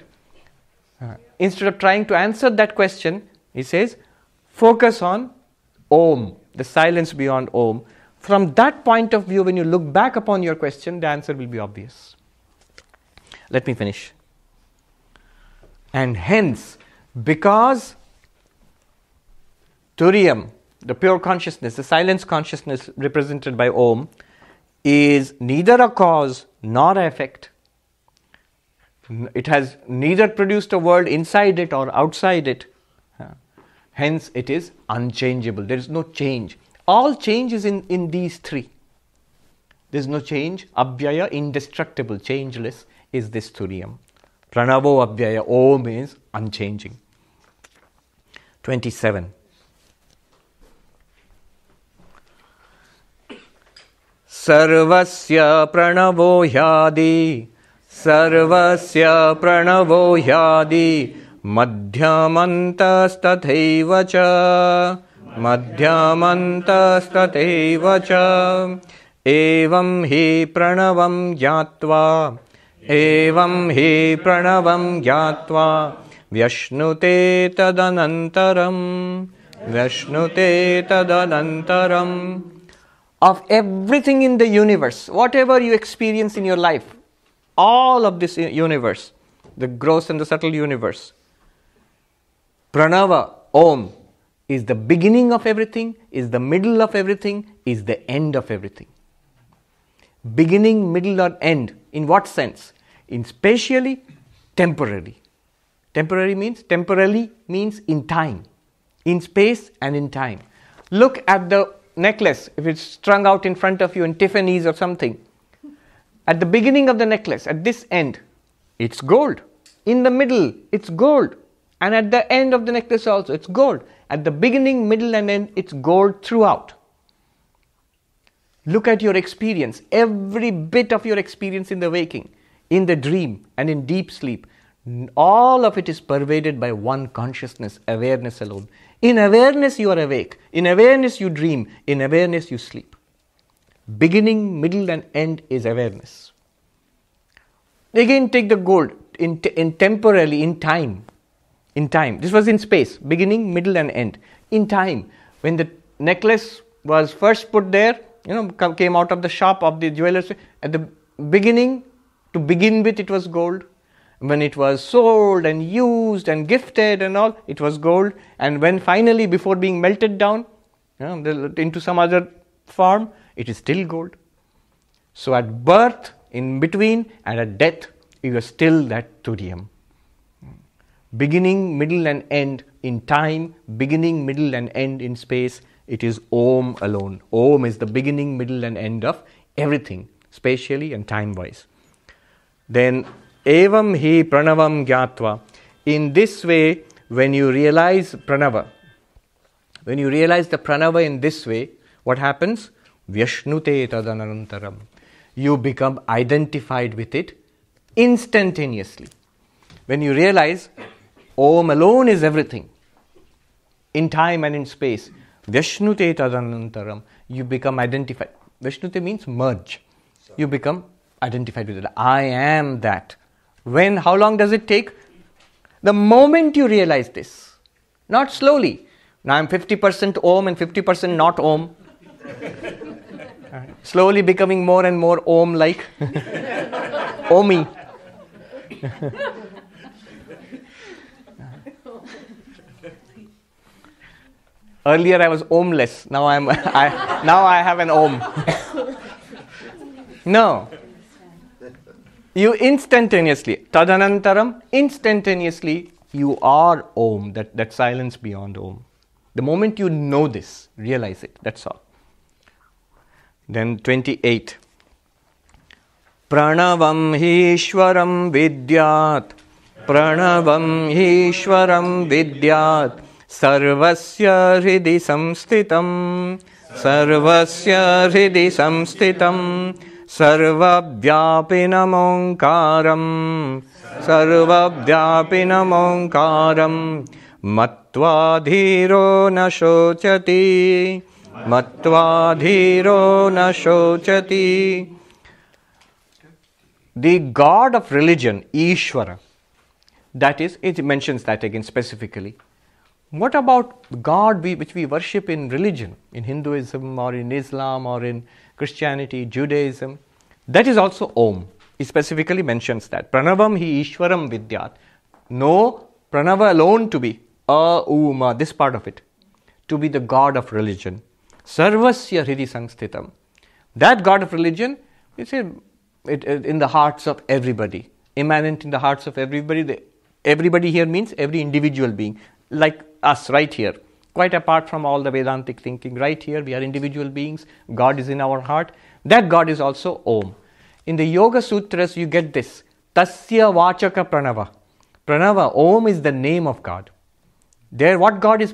Instead of trying to answer that question, he says, focus on Om, the silence beyond Om. From that point of view, when you look back upon your question, the answer will be obvious. Let me finish. And hence, because Turiyam, the pure consciousness, the silence consciousness represented by Om, is neither a cause nor effect. It has neither produced a world inside it or outside it. Hence, it is unchangeable. There is no change. All change is in these three. There is no change. Avyaya, indestructible, changeless is this Turiyam. Pranavo Avyaya, Om is unchanging. 27. Sarvasya pranavo yadi, sarvasya pranavo yadi, madhyamantastathaivacha, madhyamantastathaivacha, evam hi pranavam yatva, evam hi pranavam yatva, vyashnute tadanantaram, vyashnute tadanantaram. Of everything in the universe, whatever you experience in your life, all of this universe, the gross and the subtle universe, Pranava, Om, is the beginning of everything, is the middle of everything, is the end of everything. Beginning, middle or end, in what sense? In spatially, temporary. Temporarily means in time, in space and in time. Look at the necklace, if it's strung out in front of you in Tiffany's or something. At the beginning of the necklace, at this end, it's gold. In the middle, it's gold. And at the end of the necklace also, it's gold. At the beginning, middle and end, it's gold throughout. Look at your experience, every bit of your experience in the waking, in the dream and in deep sleep. All of it is pervaded by one consciousness, awareness alone. In awareness you are awake, in awareness you dream, in awareness you sleep. Beginning, middle and end is awareness. Again take the gold, in temporally, in time. This was in space, beginning, middle and end. In time, when the necklace was first put there, came out of the shop of the jewelers, at the beginning, to begin with it was gold. When it was sold and used and gifted and all, it was gold. And when finally, before being melted down into some other form, it is still gold. So at birth, in between, and at death, you are still that Turiyam. Beginning, middle and end in time, beginning, middle and end in space, it is Om alone. Om is the beginning, middle and end of everything, spatially and time-wise. Then, Evam hi pranavam gyatva. In this way, when you realize pranava, when you realize the pranava in this way, what happens? Vyashnute tadanantaram. You become identified with it instantaneously. When you realize Om alone is everything, in time and in space, Vyashnute tadanantaram, you become identified. Vyashnute means merge. You become identified with it. I am that. When, how long does it take? The moment you realize this, not slowly. Now I'm 50% Om and 50% not Om. Slowly becoming more and more Om-like. Omi. Earlier I was Omless. Now I have an Om. No. You instantaneously, tadanantaram, instantaneously you are Om, that silence beyond Om. The moment you know this, realize it, that's all. Then 28. Pranavam Ishwaram vidyat, pranavam Ishwaram vidyat, sarvasya hridi samstitam, sarvasya hridi samstitam, sarvabhyapinam sarvabhyapinam matva dhiro na shochati. The God of religion, Ishwara, that is, it mentions that again specifically. What about God which we worship in religion, in Hinduism or in Islam or in Christianity, Judaism? That is also Om. He specifically mentions that. Pranavam hi Ishwaram vidyat. Know Pranava alone to be, Uma, this part of it, to be the God of religion. Sarvasya hridi samstitam. That God of religion, you see, in the hearts of everybody, immanent in the hearts of everybody. Everybody here means every individual being, like us right here. Quite apart from all the Vedantic thinking, right here we are individual beings. God is in our heart. That God is also Om. In the Yoga Sutras you get this, Tasya Vachaka Pranava. Pranava, Om is the name of God. There what God is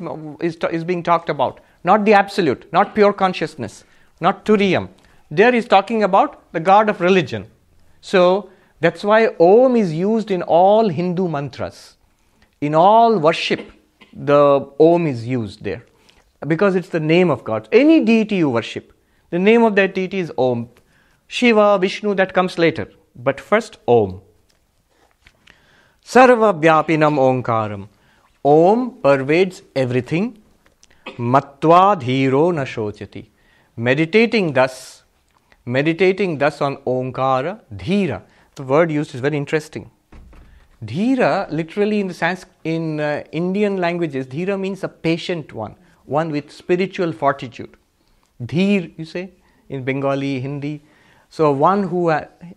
being talked about? Not the absolute, not pure consciousness, not Turiyam. There is talking about the God of religion. So that's why Om is used in all Hindu mantras. In all worship, the Om is used there because it's the name of God. Any deity you worship, the name of that deity is Om. Shiva, Vishnu, that comes later, but first Om. Sarva Vyapinam Omkaram. Om pervades everything. Matva Dhiro Na Shochati. Meditating thus on Omkara, Dhira. The word used is very interesting. Dhira, literally in Indian languages, Dhira means a patient one, one with spiritual fortitude. Dhir, you say, in Bengali, Hindi. So one who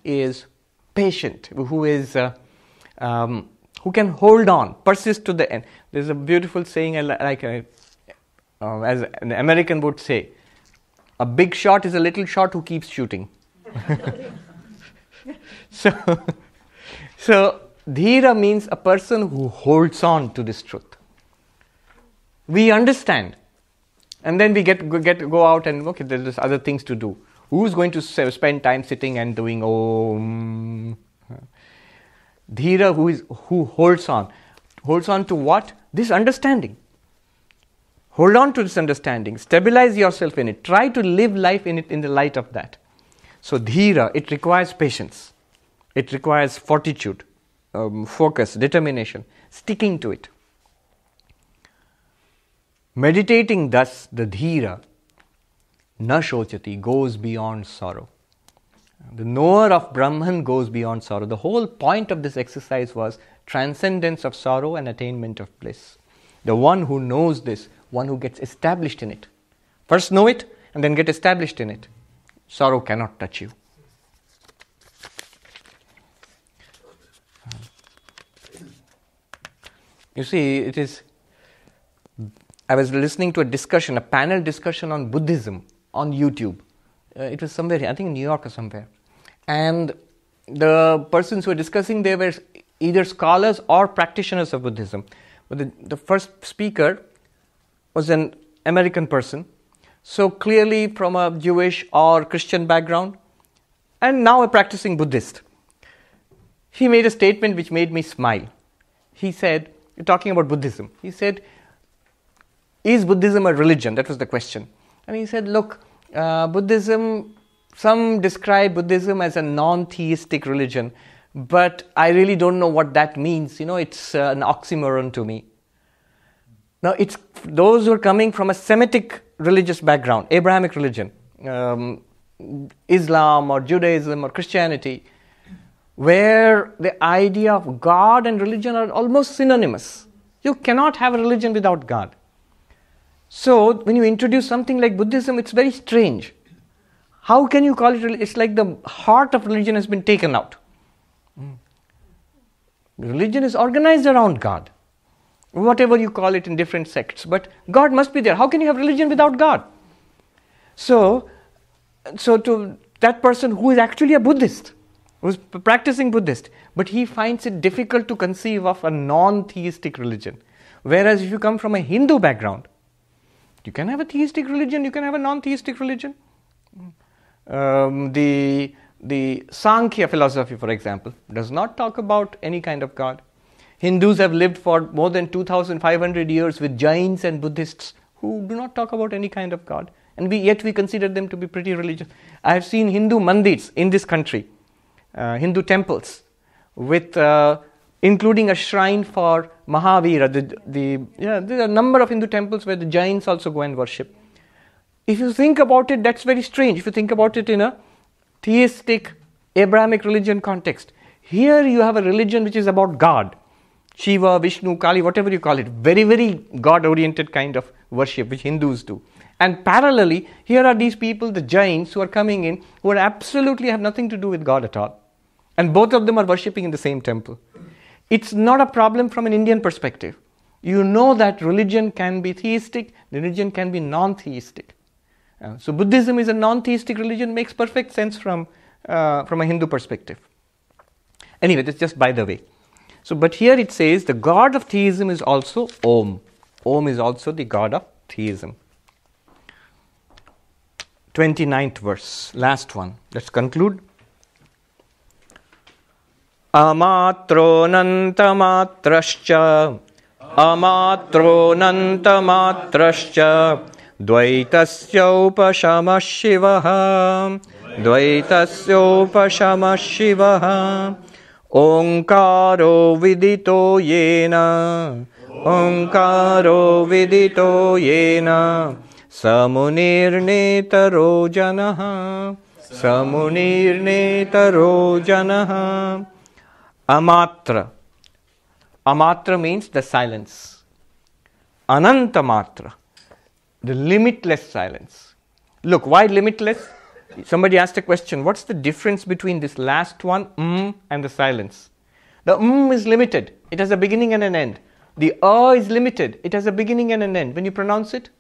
is patient, who is who can hold on, persist to the end. There's a beautiful saying, like as an American would say, a big shot is a little shot who keeps shooting. So Dhira means a person who holds on to this truth. We understand, and then we go out and okay, there's other things to do. Who's going to spend time sitting and doing Om? Dhira, who holds on to what? This understanding. Hold on to this understanding. Stabilize yourself in it. Try to live life in it in the light of that. So Dhira, it requires patience. It requires fortitude, focus, determination, sticking to it. Meditating thus, the Dhira, Na Shochati, goes beyond sorrow. The knower of Brahman goes beyond sorrow. The whole point of this exercise was transcendence of sorrow and attainment of bliss. The one who knows this, one who gets established in it. First know it and then get established in it. Sorrow cannot touch you. You see, it is... I was listening to a panel discussion on Buddhism on YouTube. It was somewhere, I think in New York or somewhere. And the persons who were discussing, they were either scholars or practitioners of Buddhism. But the first speaker was an American person, so clearly from a Jewish or Christian background, and now a practicing Buddhist. He made a statement which made me smile. He said, talking about Buddhism, he said, "Is Buddhism a religion?" That was the question. And he said, look, Buddhism, some describe Buddhism as a non-theistic religion, but I really don't know what that means. You know, it's an oxymoron to me. Now, it's those who are coming from a Semitic religious background, Abrahamic religion, Islam or Judaism or Christianity, where the idea of God and religion are almost synonymous. You cannot have a religion without God. So, when you introduce something like Buddhism, it's very strange. How can you call it? It's like the heart of religion has been taken out. Religion is organized around God. Whatever you call it in different sects, but God must be there. How can you have religion without God? So to that person who is actually a Buddhist, who is practicing Buddhist, but he finds it difficult to conceive of a non-theistic religion. Whereas if you come from a Hindu background, you can have a theistic religion, you can have a non-theistic religion. The Sankhya philosophy, for example, does not talk about any kind of God. Hindus have lived for more than 2,500 years with Jains and Buddhists who do not talk about any kind of God. And yet we consider them to be pretty religious. I have seen Hindu mandirs in this country, Hindu temples, with including a shrine for Mahavira. There are a number of Hindu temples where the Jains also go and worship. If you think about it, that's very strange. If you think about it in a theistic, Abrahamic religion context. Here you have a religion which is about God. Shiva, Vishnu, Kali, whatever you call it. Very, very God-oriented kind of worship, which Hindus do. And parallelly, here are these people, the Jains, who are coming in, who are absolutely have nothing to do with God at all. And both of them are worshipping in the same temple. It's not a problem from an Indian perspective. You know that religion can be theistic, religion can be non-theistic. So Buddhism is a non-theistic religion, makes perfect sense from a Hindu perspective. Anyway, that's just by the way. So, but here it says the god of theism is also Om. Om is also the god of theism. 29th verse, last one. Let's conclude. Amatronantamatrascha Amatronantamatrascha Dvaitasya upashama shivaha Onkaro vidito yena Samunir netaro janaha Amatra. Amatra means the silence. Anantamatra. The limitless silence. Look, why limitless? Somebody asked a question, what's the difference between this last one, and the silence? The is limited. It has a beginning and an end. The is limited. It has a beginning and an end. When you pronounce it,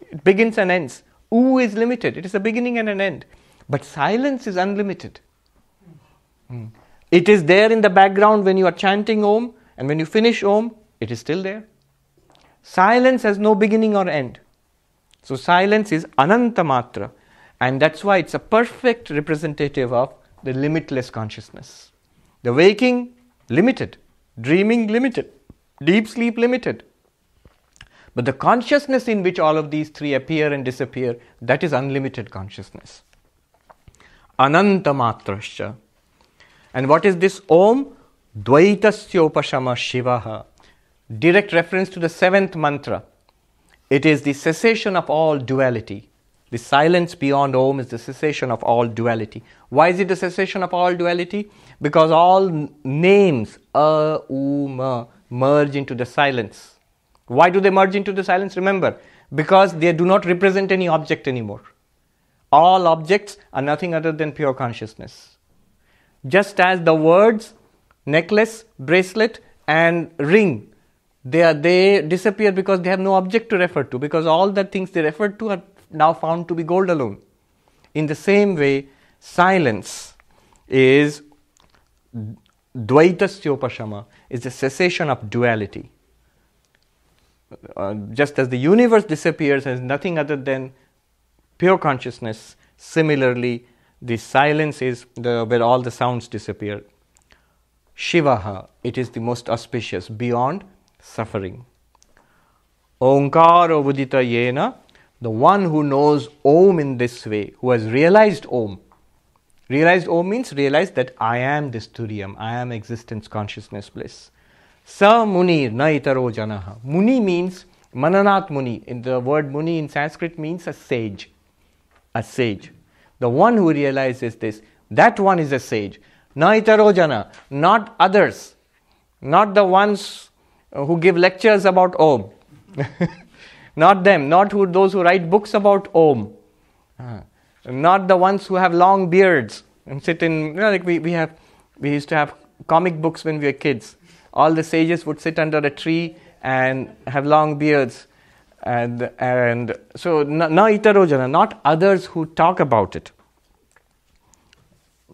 it begins and ends. U is limited. It has a beginning and an end. But silence is unlimited. It is there in the background when you are chanting Om, and when you finish Om, it is still there. Silence has no beginning or end. So silence is Anantamatra, and that's why it's a perfect representative of the limitless consciousness. The waking, limited. Dreaming, limited. Deep sleep, limited. But the consciousness in which all of these three appear and disappear, that is unlimited consciousness. Anantamatrasya. And what is this Om? Dvaitasya upashama shivaha. Direct reference to the 7th mantra. It is the cessation of all duality. The silence beyond Om is the cessation of all duality. Why is it the cessation of all duality? Because all names, A, U, Ma, merge into the silence. Why do they merge into the silence? Remember, because they do not represent any object anymore. All objects are nothing other than pure consciousness. Just as the words, necklace, bracelet and ring, they disappear because they have no object to refer to, because all the things they refer to are now found to be gold alone. In the same way, silence is Dvaitasya upashama, is the cessation of duality. Just as the universe disappears as nothing other than pure consciousness, similarly the silence is where all the sounds disappear. Shivaha, it is the most auspicious, beyond suffering. Onkaro Udita Yena, the one who knows Om in this way, who has realized Om. Realized Om means realized that I am this Turiyam, I am existence, consciousness, bliss. Sa Munir Naitaro Janaha. Muni means Mananat Muni. In the word Muni in Sanskrit means a sage. A sage. The one who realizes this, that one is a sage. Naitaro Jana, not others, not the ones who give lectures about Om. Not them, not those who write books about Om. Not the ones who have long beards and sit in, like we used to have comic books when we were kids. All the sages would sit under a tree and have long beards. And so, Naitarojana, not others who talk about it.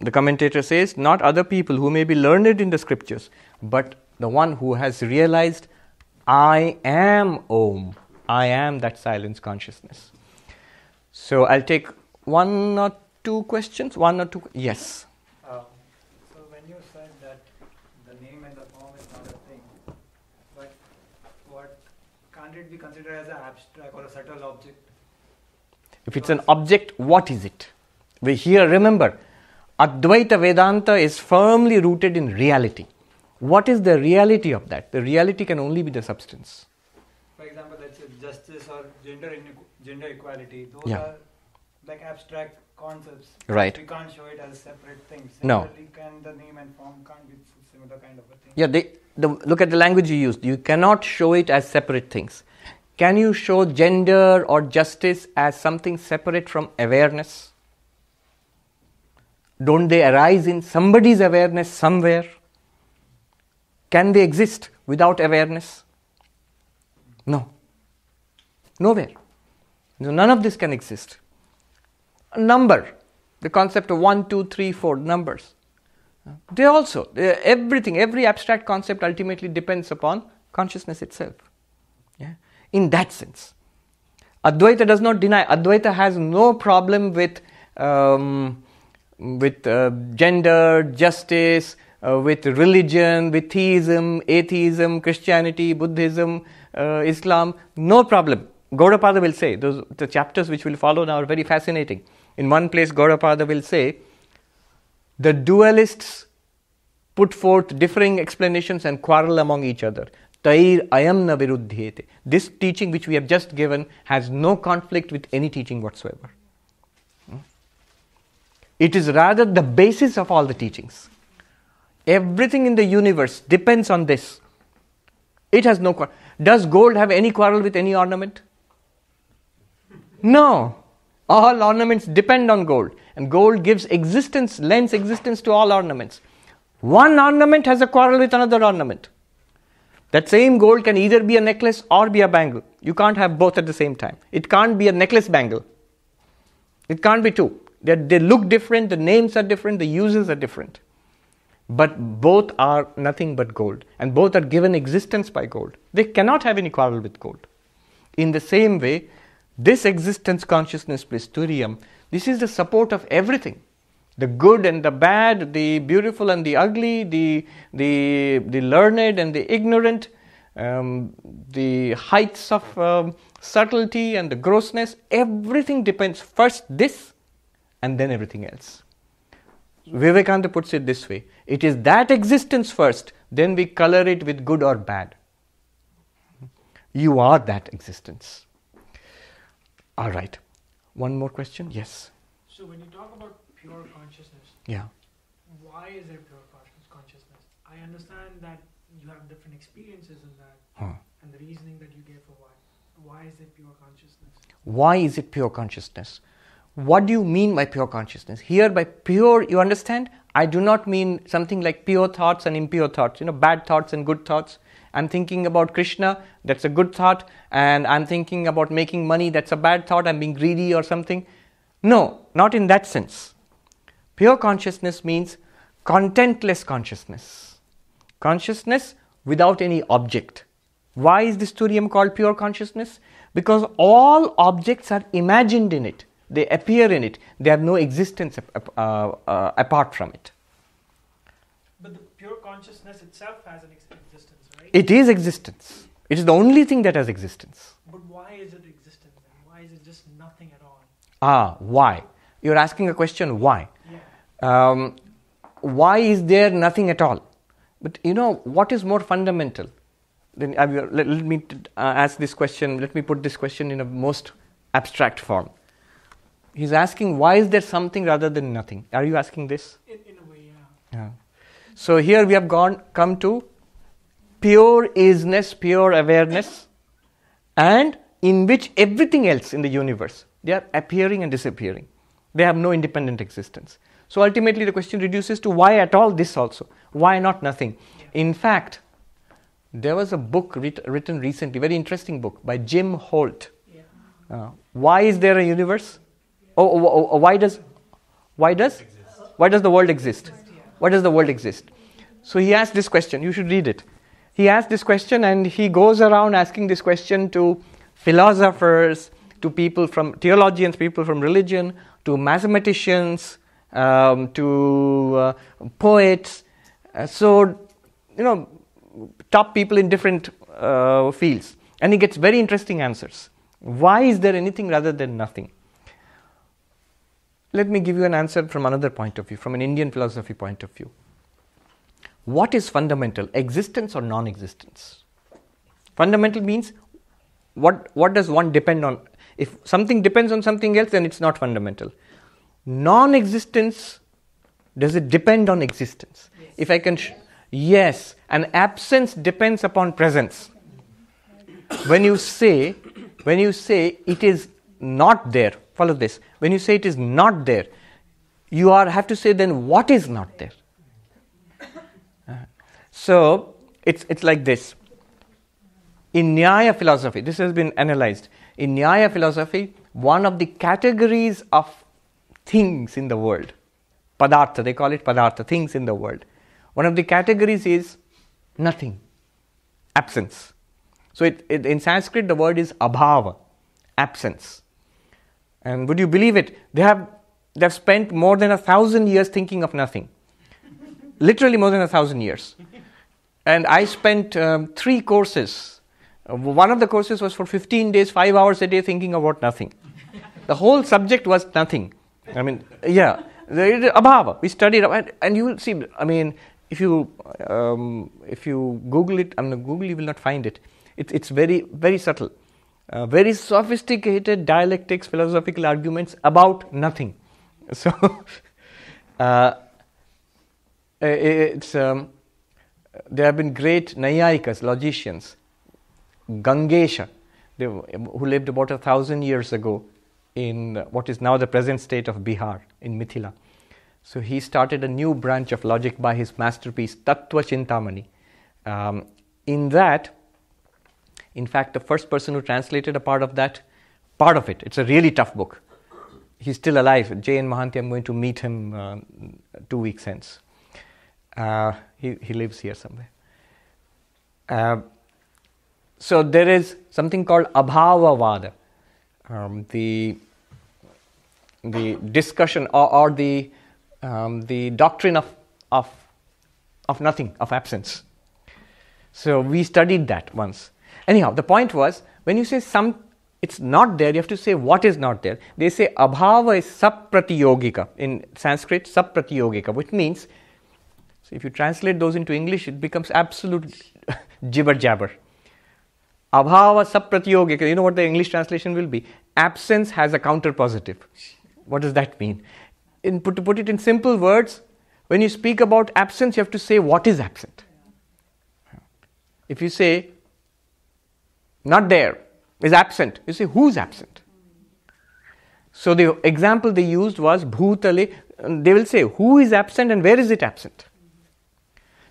The commentator says, not other people who may be learned in the scriptures, but the one who has realized, I am Om. I am that silence consciousness. So, I'll take one or two questions. Yes. So when you said that the name and the form is not a thing, but what can't it be considered as an abstract or a subtle object? If it's an object, what is it? We here remember, Advaita Vedanta is firmly rooted in reality. What is the reality of that? The reality can only be the substance. For example, let's say justice or gender equality. Those are like abstract concepts. Right. We can't show it as separate things. Similarly, can the name and form can't be similar kind of a thing? Yeah, look at the language you used. You cannot show it as separate things. Can you show gender or justice as something separate from awareness? Don't they arise in somebody's awareness somewhere? Can they exist without awareness? No. Nowhere. None of this can exist. A number, the concept of 1, 2, 3, 4, numbers. They also, everything, every abstract concept ultimately depends upon consciousness itself. Yeah? In that sense, Advaita does not deny. Advaita has no problem with gender, justice, with religion, with theism, atheism, Christianity, Buddhism, Islam. No problem. Gaudapada will say, the chapters which will follow now are very fascinating. In one place, Gaudapada will say, the dualists put forth differing explanations and quarrel among each other. Tair ayam na viruddhyete. This teaching which we have just given has no conflict with any teaching whatsoever. It is rather the basis of all the teachings. Everything in the universe depends on this. It has no quarrel. Does gold have any quarrel with any ornament? No. All ornaments depend on gold. And gold gives existence, lends existence to all ornaments. One ornament has a quarrel with another ornament. That same gold can either be a necklace or be a bangle. You can't have both at the same time. It can't be a necklace bangle. It can't be two. They look different, the names are different, the uses are different. But both are nothing but gold. And both are given existence by gold. They cannot have any quarrel with gold. In the same way, this existence consciousness plus Turiyam, this is the support of everything. The good and the bad, the beautiful and the ugly, the learned and the ignorant, the heights of subtlety and the grossness, everything depends first this and then everything else. Vivekananda puts it this way, it is that existence first, then we color it with good or bad. You are that existence. All right. One more question? Yes. So when you talk about pure consciousness. Yeah. Why is there pure consciousness? I understand that you have different experiences in that and the reasoning that you gave for why. Why is it pure consciousness? Why is it pure consciousness? What do you mean by pure consciousness? Here by pure, you understand, I do not mean something like pure thoughts and impure thoughts, you know, bad thoughts and good thoughts. I'm thinking about Krishna, that's a good thought, and I'm thinking about making money, that's a bad thought, I'm being greedy or something. No, not in that sense. Pure consciousness means contentless consciousness. Consciousness without any object. Why is this Turiyam called pure consciousness? Because all objects are imagined in it. They appear in it. They have no existence apart from it. But the pure consciousness itself has an existence, right? It is existence. It is the only thing that has existence. But why is it existence? Why is it just nothing at all? Ah, why? You're asking a question, why? Yeah. Why is there nothing at all? But you know, what is more fundamental? Then let me ask this question. Let me put this question in a most abstract form. He's asking, why is there something rather than nothing? Are you asking this? In a way, yeah. So here we have come to pure isness, pure awareness, and in which everything else in the universe, they are appearing and disappearing. They have no independent existence. So ultimately the question reduces to why at all this also? Why not nothing? Yeah. In fact, there was a book written recently, very interesting book by Jim Holt. Yeah. Why is there a universe? Why does the world exist? Why does the world exist? So he asked this question. You should read it. He asked this question, and he goes around asking this question to philosophers, to people from theologians, people from religion, to mathematicians, to poets. So you know, top people in different fields, and he gets very interesting answers. Why is there anything rather than nothing? Let me give you an answer from another point of view, from an Indian philosophy point of view. What is fundamental, existence or non-existence? Fundamental means what does one depend on? If something depends on something else, then it's not fundamental. Non-existence, does it depend on existence? Yes. If I can, yes, an absence depends upon presence. when you say it is not there, follow this. When you say it is not there, you have to say then what is not there. So it's like this. In Nyaya philosophy, this has been analyzed. In Nyaya philosophy, one of the categories of things in the world, padartha, they call it padartha, things in the world. One of the categories is nothing, absence. So in Sanskrit, the word is abhava, absence. And would you believe it? They have spent more than 1,000 years thinking of nothing. Literally more than 1,000 years. And I spent 3 courses. One of the courses was for 15 days, 5 hours a day thinking about nothing. The whole subject was nothing. I mean, yeah, abhava. We studied, and you will see, I mean, if you Google it, I mean, Google, you will not find it. It's very, very subtle. Very sophisticated dialectics, philosophical arguments about nothing. So, there have been great Nayayikas, logicians. Gangesha, who lived about 1,000 years ago in what is now the present state of Bihar, in Mithila. So he started a new branch of logic by his masterpiece Tattva Chintamani. In that, in fact, the first person who translated a part of it, it's a really tough book. He's still alive, J.N. Mahanti. I'm going to meet him 2 weeks hence. He lives here somewhere. So there is something called Abhavavada, the discussion or the doctrine of nothing, of absence. So we studied that once. Anyhow, the point was, when you say it's not there, you have to say what is not there. They say abhava is sapratiyogika, in Sanskrit sapratiyogika, which means, so if you translate those into English, it becomes absolute jibber jabber. Abhava sapratiyogika, you know what the English translation will be? Absence has a counterpositive. What does that mean? To put it in simple words, when you speak about absence, you have to say what is absent. If you say, not there, is absent, you say who's absent? So the example they used was bhutale, they will say who is absent and where is it absent?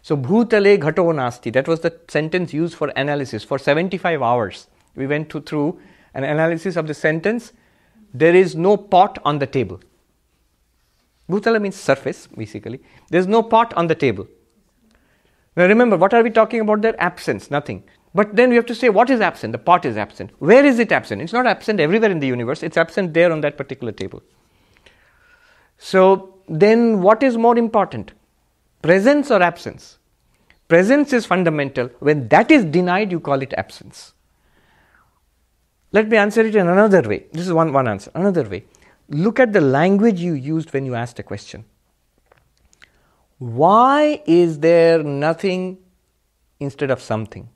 So, bhutale ghato nasti, that was the sentence used for analysis. For 75 hours, we went through an analysis of the sentence, there is no pot on the table. Bhutala means surface, basically. There is no pot on the table. Now, remember, what are we talking about there? Absence, nothing. But then we have to say, what is absent? The pot is absent. Where is it absent? It's not absent everywhere in the universe. It's absent there on that particular table. So, then what is more important? Presence or absence? Presence is fundamental. When that is denied, you call it absence. Let me answer it in another way. This is one answer. Another way. Look at the language you used when you asked a question. Why is there nothing instead of something?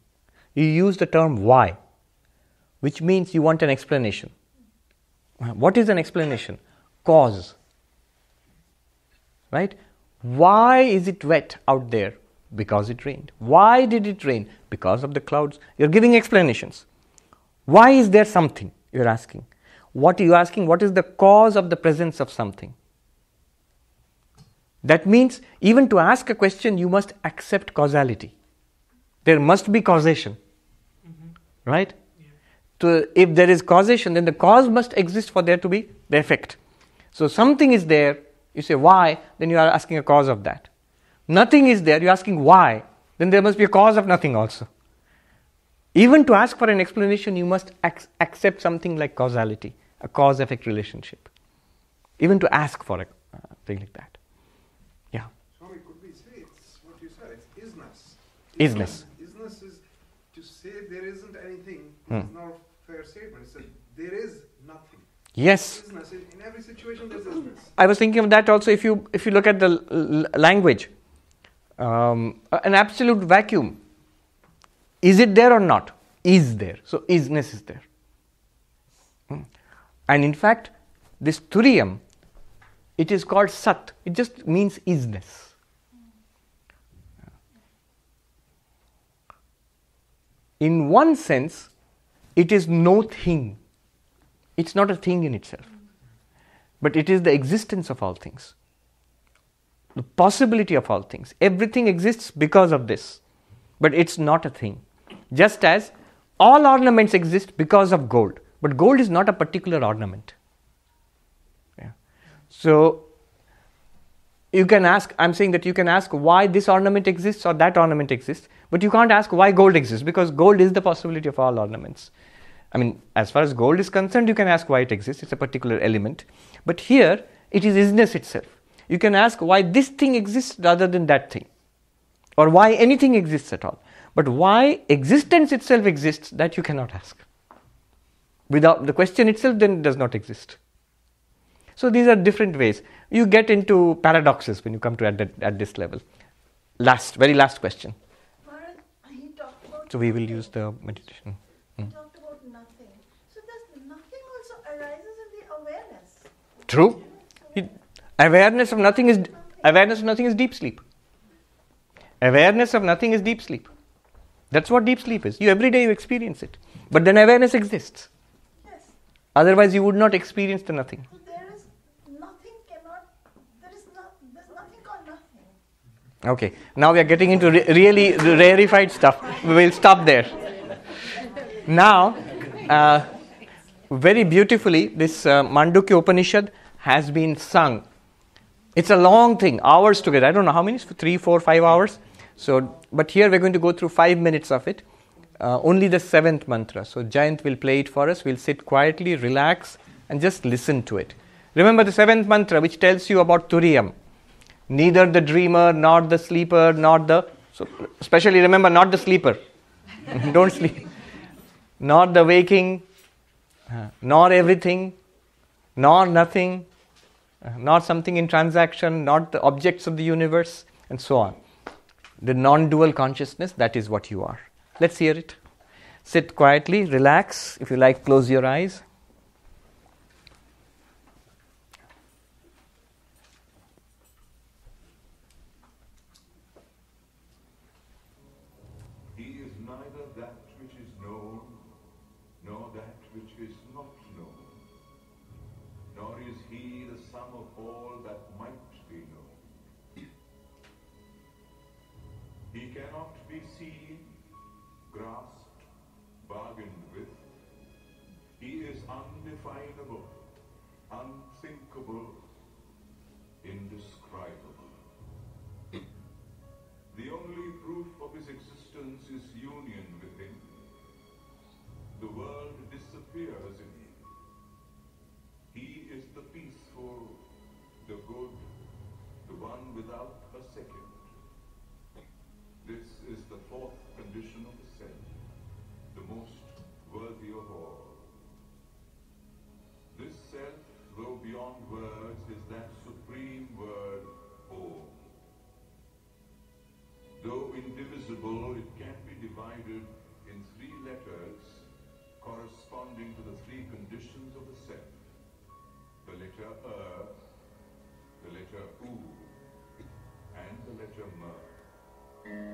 You use the term why, which means you want an explanation. What is an explanation? Cause. Right? Why is it wet out there? Because it rained. Why did it rain? Because of the clouds. You're giving explanations. Why is there something? You're asking. What are you asking? What is the cause of the presence of something? That means even to ask a question, you must accept causality. There must be causation. Mm-hmm. Right? Yeah. So if there is causation, then the cause must exist for there to be the effect. So something is there. You say why, then you are asking a cause of that. Nothing is there, you are asking why, then there must be a cause of nothing also. Even to ask for an explanation, you must accept something like causality, a cause-effect relationship. Even to ask for a thing like that. Yeah. So it could be, say, it's what you said, it's isness. Isness. Isness is to say there isn't anything, it's not a fair statement, it's there is nothing. Yes. In every situation, there's isness. I was thinking of that also. If you look at the language, an absolute vacuum. Is it there or not? Is there. So isness is there. And in fact, this Turiyam, it is called Sat. It just means isness. In one sense, It is no thing. It's not a thing in itself. But it is the existence of all things. The possibility of all things. Everything exists because of this. But it's not a thing. Just as all ornaments exist because of gold. But gold is not a particular ornament. Yeah. So, you can ask, I'm saying that you can ask why this ornament exists or that ornament exists, but you can't ask why gold exists, because gold is the possibility of all ornaments. I mean, as far as gold is concerned, you can ask why it exists, it's a particular element. But here, it is isness itself. You can ask why this thing exists rather than that thing, or why anything exists at all. But why existence itself exists, that you cannot ask. Without the question itself, then it does not exist. So these are different ways. You get into paradoxes when you come to at this level. Very last question. Bharat, he talked about so we will use the meditation. He talked about nothing. So does nothing also arises in the awareness? True. Awareness of nothing is deep sleep. Awareness of nothing is deep sleep. That's what deep sleep is. Every day you experience it. But then awareness exists. Yes. Otherwise you would not experience the nothing. Okay, now we are getting into really rarefied stuff. We will stop there. Now, very beautifully, this Mandukya Upanishad has been sung. It's a long thing, hours together. I don't know how many, 3, 4, 5 hours. So, but here we're going to go through 5 minutes of it. Only the 7th mantra. So Jayant will play it for us. We'll sit quietly, relax, and just listen to it. Remember the 7th mantra, which tells you about Turiyam. Neither the dreamer, nor the sleeper, nor the... So especially remember, not the sleeper. Don't sleep. Nor the waking, nor everything, nor nothing, nor something in transaction, not the objects of the universe, and so on. The non-dual consciousness, that is what you are. Let's hear it. Sit quietly, relax. If you like, close your eyes. It can be divided in 3 letters corresponding to the 3 conditions of the self. The letter A, the letter U, and the letter M.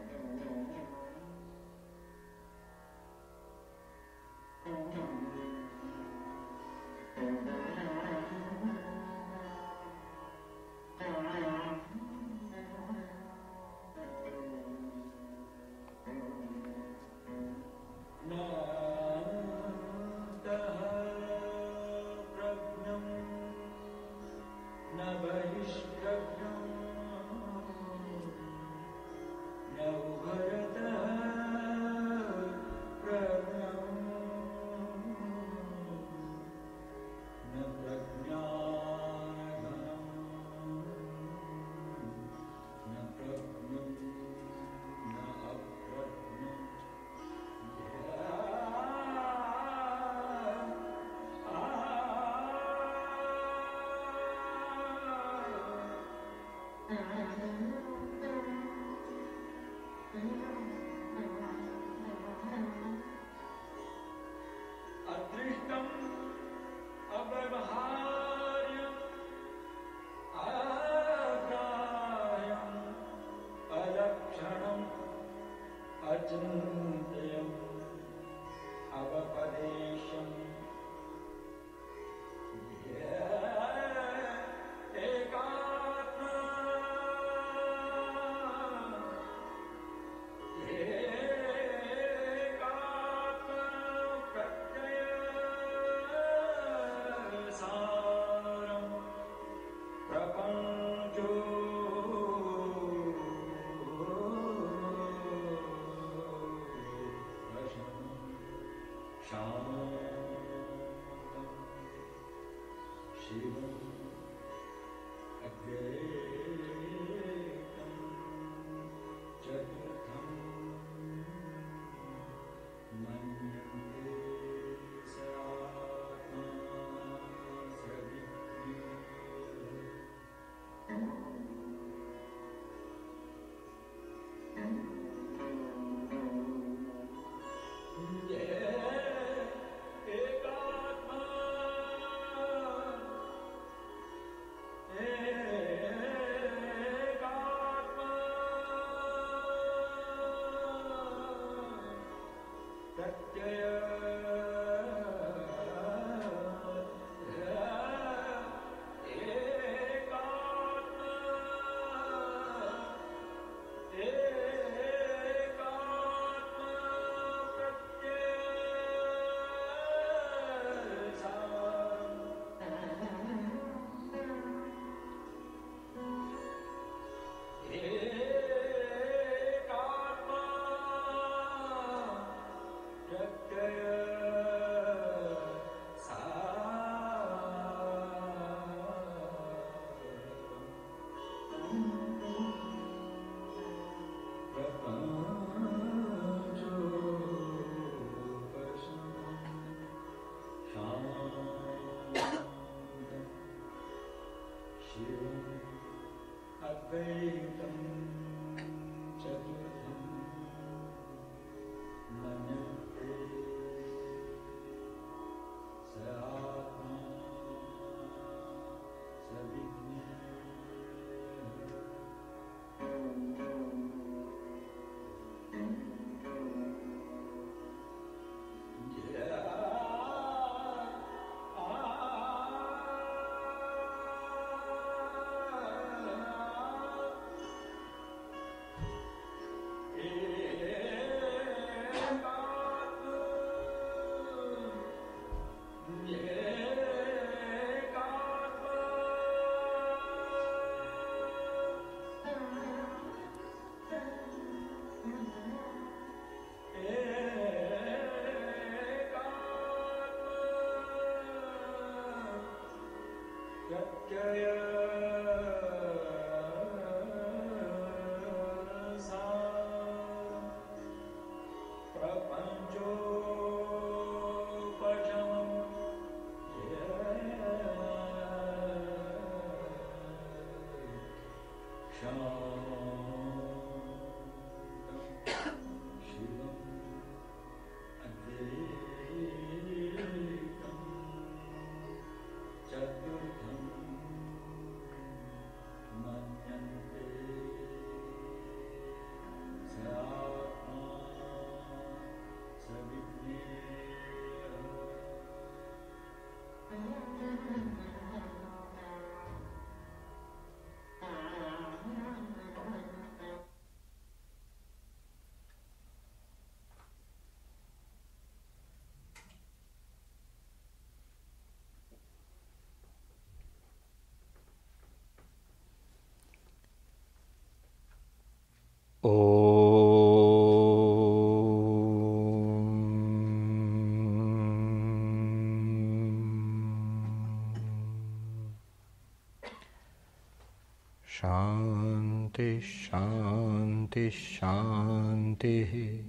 Shanti, Shanti, Shanti,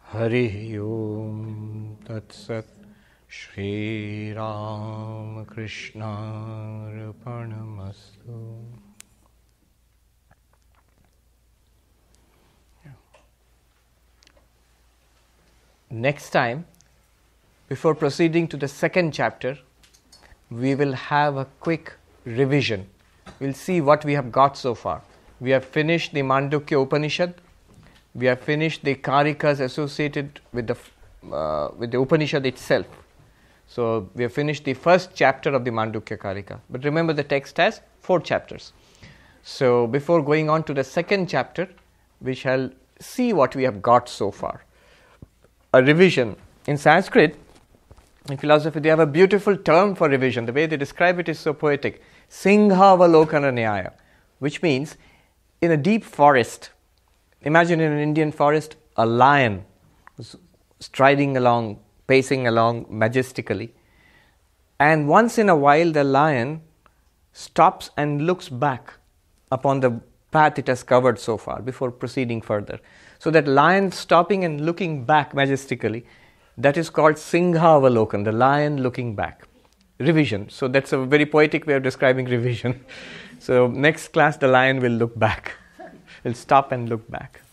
Hari Om Tat Sat, Shri Ramakrishna Arpanamastu. Next time, before proceeding to the second chapter, we will have a quick revision. We'll see what we have got so far. We have finished the Mandukya Upanishad. We have finished the Karikas associated with the Upanishad itself. So we have finished the first chapter of the Mandukya Karika. But remember, the text has 4 chapters. So before going on to the second chapter, we shall see what we have got so far. A revision. In Sanskrit, in philosophy, they have a beautiful term for revision. The way they describe it is so poetic. Singhavalokana Nyaya, which means in a deep forest, imagine in an Indian forest, a lion was striding along, pacing along majestically. And once in a while, the lion stops and looks back upon the path it has covered so far before proceeding further. So that lion stopping and looking back majestically, that is called Singhāvalokan, the lion looking back. Revision. So that's a very poetic way of describing revision. So next class the lion will look back, will stop and look back.